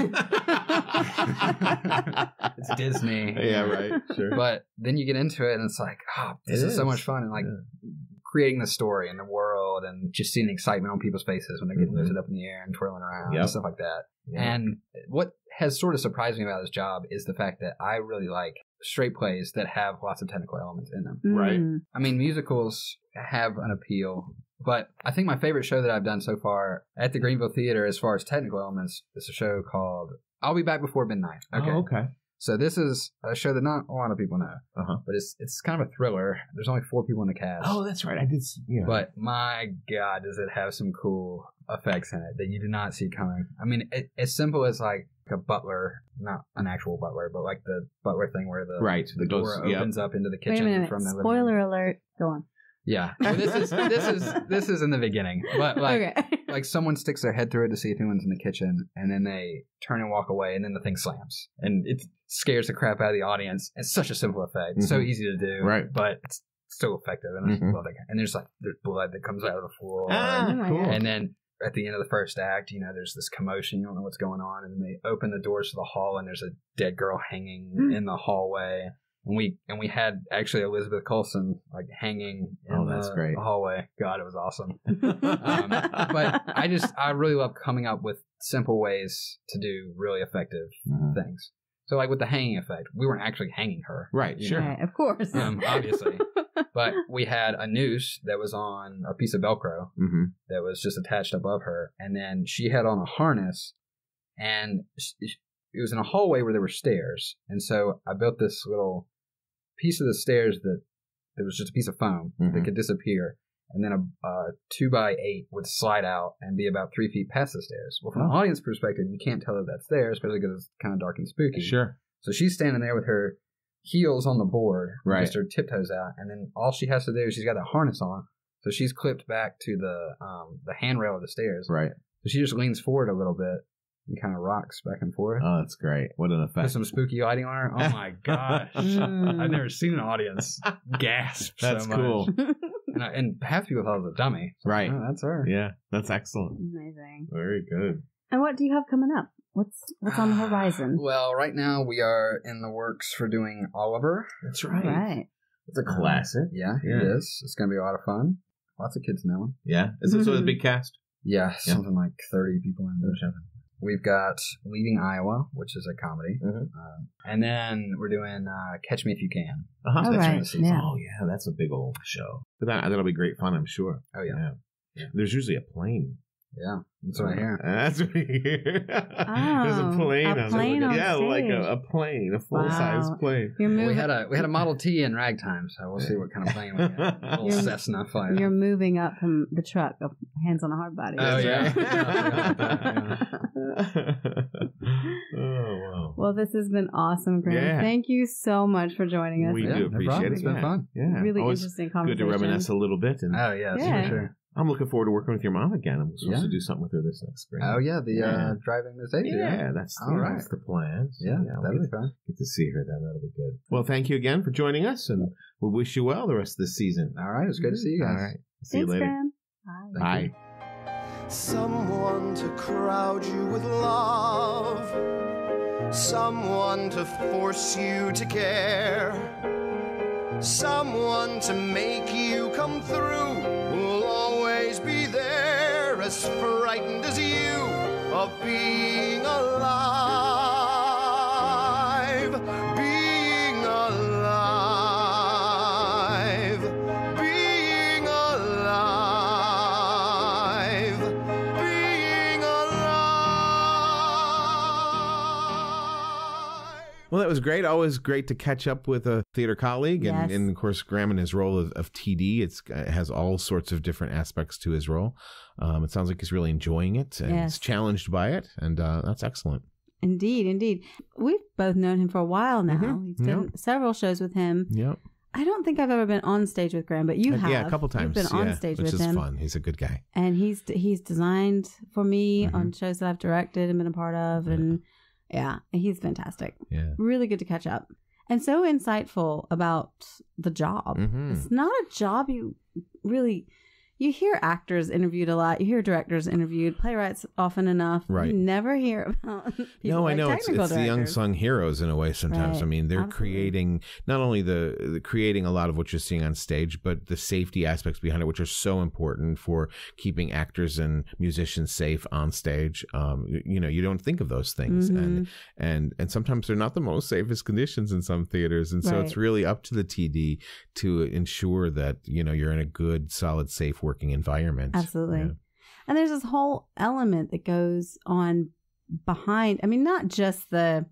It's Disney. Yeah, right. Sure. But then you get into it, and it's like, oh, this is, is so much fun, and like yeah. creating the story and the world, and just seeing the excitement on people's faces when they're getting mm-hmm. lifted up in the air and twirling around yep. and stuff like that. Yep. And what has sort of surprised me about this job is the fact that I really like straight plays that have lots of technical elements in them. Right. Mm. I mean, musicals have an appeal. But I think my favorite show that I've done so far at the Greenville Theater, as far as technical elements, is a show called I'll Be Back Before Midnight. Okay. Oh, okay. So this is a show that not a lot of people know, uh-huh. but it's it's kind of a thriller. There's only four people in the cast. Oh, that's right. I did see, yeah. But my God, does it have some cool effects in it that you do not see coming. I mean, it, as simple as like a butler, not an actual butler, but like the butler thing where the, right, the door goes, opens yep. up into the kitchen. Wait a minute. From the spoiler living room. Alert. Go on. Yeah. Well, this is this is this is in the beginning, but like okay. like someone sticks their head through it to see if anyone's in the kitchen, and then they turn and walk away, and then the thing slams, and it scares the crap out of the audience. It's such a simple effect, mm-hmm. so easy to do, right? But it's so effective, and mm-hmm. I love that guy. And there's like there's blood that comes out of the floor, ah, and, cool. and then at the end of the first act, you know, there's this commotion. You don't know what's going on, and they open the doors to the hall, and there's a dead girl hanging mm-hmm. in the hallway. And we and we had actually Elizabeth Coulson like hanging in oh, that's the, great. the hallway. God, it was awesome. um, but I just I really love coming up with simple ways to do really effective mm-hmm. things. So like with the hanging effect, we weren't actually hanging her, right? Sure, yeah, of course, um, obviously. But we had a noose that was on a piece of Velcro mm-hmm. that was just attached above her, and then she had on a harness, and she, it was in a hallway where there were stairs, and so I built this little piece of the stairs that it was just a piece of foam mm-hmm. that could disappear, and then a, a two by eight would slide out and be about three feet past the stairs. Well, from an audience perspective, you can't tell that that's there, especially because it's kind of dark and spooky. Sure. So she's standing there with her heels on the board, right. just her tiptoes out, and then all she has to do is she's got that harness on, so she's clipped back to the um, the handrail of the stairs. Right. So she just leans forward a little bit. And kind of rocks back and forth. Oh, that's great. What an effect. There's some spooky lighting on her. Oh, my gosh. I've never seen an audience gasp that's so much. Cool. and, I, and half people thought it was a dummy. So right. Oh, that's her. Yeah, that's excellent. Amazing. Very good. And what do you have coming up? What's what's on the horizon? Well, right now we are in the works for doing Oliver. That's right. right. It's a classic. Um, yeah, yeah, it is. It's going to be a lot of fun. Lots of kids know him. Yeah. Is this mm-hmm. a big cast? Yeah, yeah, something like thirty people in there. Seven. We've got Leaving Iowa, which is a comedy. Mm-hmm. Uh, and then we're doing uh, Catch Me If You Can. Uh-huh. So that's right. Right yeah. Oh, yeah. That's a big old show. But that, that'll be great fun, I'm sure. Oh, yeah. yeah. yeah. There's usually a plane. Yeah. That's what I hear. That's what I hear. Oh, there's a plane. A plane on yeah, stage. like a, a plane, a full-size wow. plane. We had a we had a Model T in Ragtime, so we'll see what kind of plane we got. A little Cessna flying. You're moving up from the truck, of hands on a hard body. Oh, yeah. Right. oh, wow. Well, this has been awesome, Graham. Yeah. Thank you so much for joining us. We yeah, do appreciate it. It's been yeah. fun. Yeah. Really Always interesting conversation. Good to reminisce a little bit. And oh, yeah, yeah. for sure. I'm looking forward to working with your mom again. I'm supposed yeah. to do something with her this next spring. Oh, yeah, the yeah. Uh, driving the stage. Yeah, yeah, that's, All right. that's the plan. So, yeah, yeah that'll be fun. Get to see her then. That'll be good. Well, thank you again for joining us, and we wish you well the rest of this season. All right, it was good to see you guys. All right. See Thanks, you later. Graham. Bye. Bye. Someone to crowd you with love. Someone to force you to care. Someone to make you come through. Be there as frightened as you of being alive, being alive, being alive, being alive. Well, that was great. Always great to catch up with a theater colleague, yes. and, and of course Graham and his role of, of T D. It's, it has all sorts of different aspects to his role. Um, it sounds like he's really enjoying it and yes. he's challenged by it, and uh, that's excellent. Indeed, indeed. We've both known him for a while now. Mm-hmm. We've done yep. several shows with him. Yep. I don't think I've ever been on stage with Graham, but you have. Yeah, a couple times. You've been on yeah, stage with him, which is fun. He's a good guy, and he's he's designed for me mm-hmm. on shows that I've directed and been a part of, mm-hmm. and yeah, he's fantastic. Yeah, really good to catch up. And so insightful about the job. Mm-hmm. It's not a job you really, you hear actors interviewed a lot. You hear directors interviewed, playwrights often enough. Right. You never hear about people No, like I know. It's, it's the unsung heroes in a way sometimes. Right. I mean, they're Absolutely. creating, not only the, the creating a lot of what you're seeing on stage, but the safety aspects behind it, which are so important for keeping actors and musicians safe on stage. Um, you, you know, you don't think of those things. Mm-hmm. And, and, and sometimes they're not the most safest conditions in some theaters. And so right. it's really up to the T D to ensure that, you know, you're in a good, solid, safe working environment. Absolutely. Yeah. And there's this whole element that goes on behind, I mean, not just the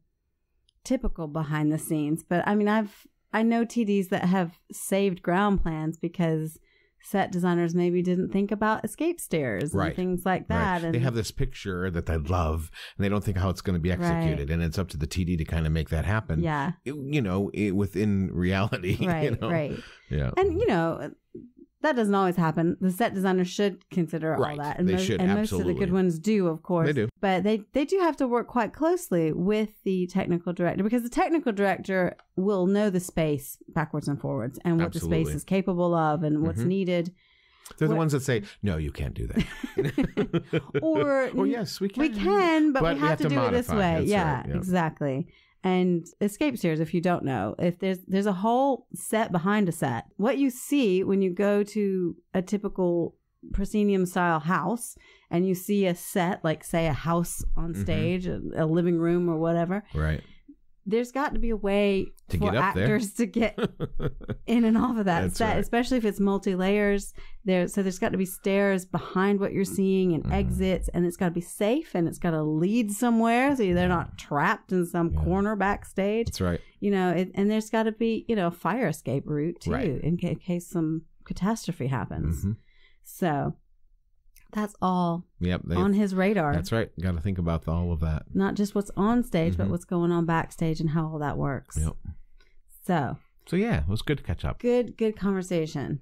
typical behind the scenes, but I mean, I've, I know T Ds that have saved ground plans because set designers maybe didn't think about escape stairs right. and things like that. Right. And they have this picture that they love, and they don't think how it's going to be executed. Right. And it's up to the T D to kind of make that happen. Yeah. It, you know, it, within reality. Right, you know? right. Yeah. And, you know, that doesn't always happen. The set designer should consider right. all that. And, they most, should, and most of the good ones do, of course. They do. But they, they do have to work quite closely with the technical director, because the technical director will know the space backwards and forwards and what absolutely. The space is capable of and what's mm-hmm. needed. They're what? The ones that say, no, you can't do that. or, or yes, we can. We can, but, but we, have we have to, to do modify. It this way. That's yeah, right. yep. exactly. And escape seers, if you don't know, if there's there's a whole set behind a set. What you see when you go to a typical proscenium-style house and you see a set, like, say, a house on stage, mm-hmm. a, a living room or whatever. Right. There's got to be a way to for actors there. To get in and off of that That's set, right. especially if it's multi-layers. There, so there's got to be stairs behind what you're seeing and mm. exits, and it's got to be safe, and it's got to lead somewhere so they're not trapped in some yeah. corner backstage. That's right. You know, it, and there's got to be, you know, a fire escape route too, right. in, ca- in case some catastrophe happens. Mm-hmm. So. That's all yep, they, on his radar. That's right. Got to think about the, all of that. Not just what's on stage, mm-hmm. but what's going on backstage and how all that works. Yep. So. So, yeah, it was good to catch up. Good, good conversation.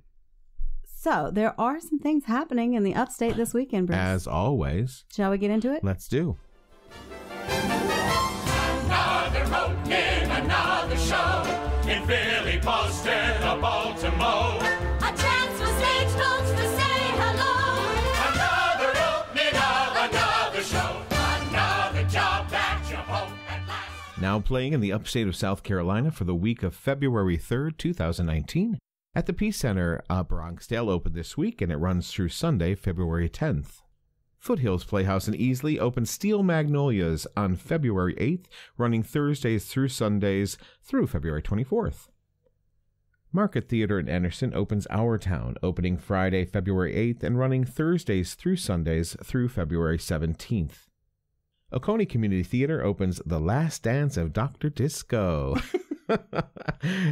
So, there are some things happening in the upstate this weekend, Bruce. As always. Shall we get into it? Let's do. Another road in another show. In Philly, Boston, or Baltimore. A chance for stage folks to say hello. Now playing in the upstate of South Carolina for the week of February third, two thousand nineteen. At the Peace Center, uh, Bronxdale opened this week, and it runs through Sunday, February tenth. Foothills Playhouse in Easley opened Steel Magnolias on February eighth, running Thursdays through Sundays through February twenty-fourth. Market Theater in Anderson opens Our Town, opening Friday, February eighth, and running Thursdays through Sundays through February seventeenth. Oconee Community Theater opens The Last Dance of Doctor Disco. And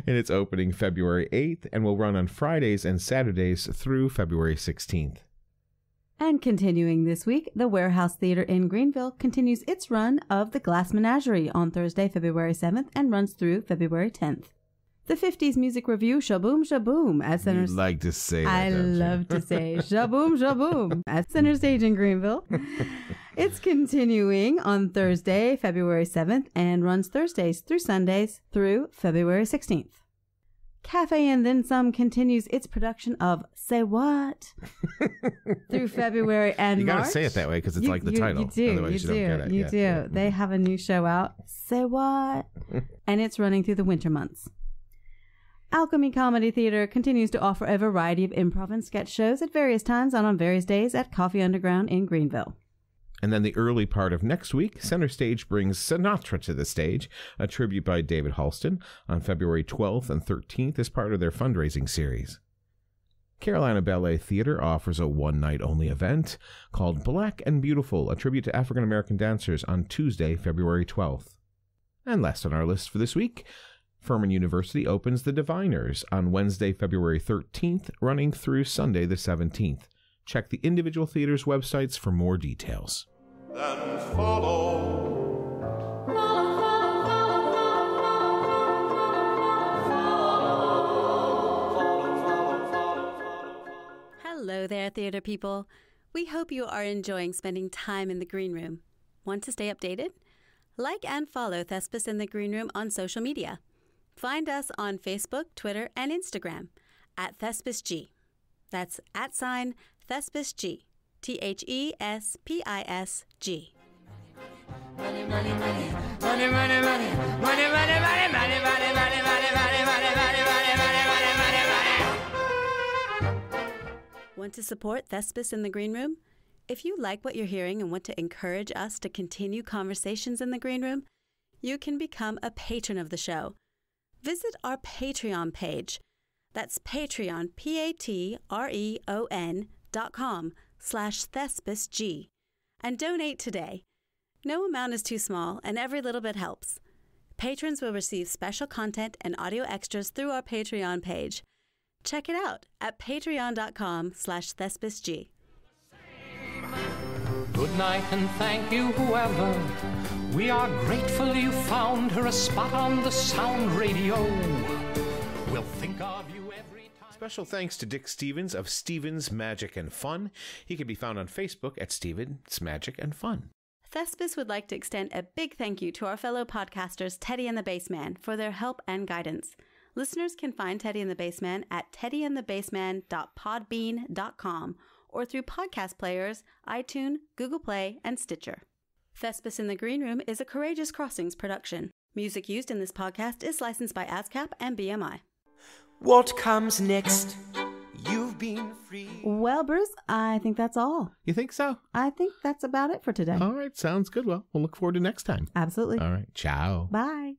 it's opening February eighth and will run on Fridays and Saturdays through February sixteenth. And continuing this week, the Warehouse Theater in Greenville continues its run of The Glass Menagerie on Thursday, February seventh and runs through February tenth. The fifties Music Review, Shaboom Shaboom at Center Stage. You like to say that, I love to say Shaboom Shaboom at Center Stage in Greenville. It's continuing on Thursday, February seventh, and runs Thursdays through Sundays through February sixteenth. Cafe and Then Some continues its production of Say What through February and you March. You got to say it that way because it's you, like the you, title. You do. Otherwise you, you do. Don't get it. You yeah, do. Yeah. They have a new show out, Say What, and it's running through the winter months. Alchemy Comedy Theater continues to offer a variety of improv and sketch shows at various times and on various days at Coffee Underground in Greenville. And then the early part of next week, Center Stage brings Sinatra to the Stage, a tribute by David Halston, on February twelfth and thirteenth as part of their fundraising series. Carolina Ballet Theater offers a one-night-only event called Black and Beautiful, a tribute to African-American dancers on Tuesday, February twelfth. And last on our list for this week, Furman University opens The Diviners on Wednesday, February thirteenth, running through Sunday the seventeenth. Check the individual theaters' websites for more details. Then follow. Follow, follow, follow, follow, follow, follow, follow, follow, follow, follow. Hello there, theater people. We hope you are enjoying spending time in the Green Room. Want to stay updated? Like and follow Thespis in the Green Room on social media. Find us on Facebook, Twitter, and Instagram at ThespisG. That's at sign ThespisG, T H E S P I S G. Money, money, money, money, money, money, money, money, money, money, money, money, money, money, money, money, money. Want to support Thespis in the Green Room? If you like what you're hearing and want to encourage us to continue conversations in the Green Room, you can become a patron of the show. Visit our Patreon page. That's Patreon, P-A-T-R-E-O-N dot com slash ThespisG. And donate today. No amount is too small, and every little bit helps. Patrons will receive special content and audio extras through our Patreon page. Check it out at patreon.com slash ThespisG. Good night and thank you, whoever. We are grateful you found her a spot on the sound radio. We'll think of you every time. Special thanks to Dick Stevens of Stevens Magic and Fun. He can be found on Facebook at Stevens Magic and Fun. Thespis would like to extend a big thank you to our fellow podcasters Teddy and the Bassman for their help and guidance. Listeners can find Teddy and the Bassman at teddy and the bassman dot podbean dot com or through podcast players, iTunes, Google Play, and Stitcher. Thespis in the Green Room is a Courageous Crossings production. Music used in this podcast is licensed by ASCAP and B M I. What comes next? You've been free. Well, Bruce, I think that's all. You think so? I think that's about it for today. All right, sounds good. Well, we'll look forward to next time. Absolutely. All right, ciao. Bye.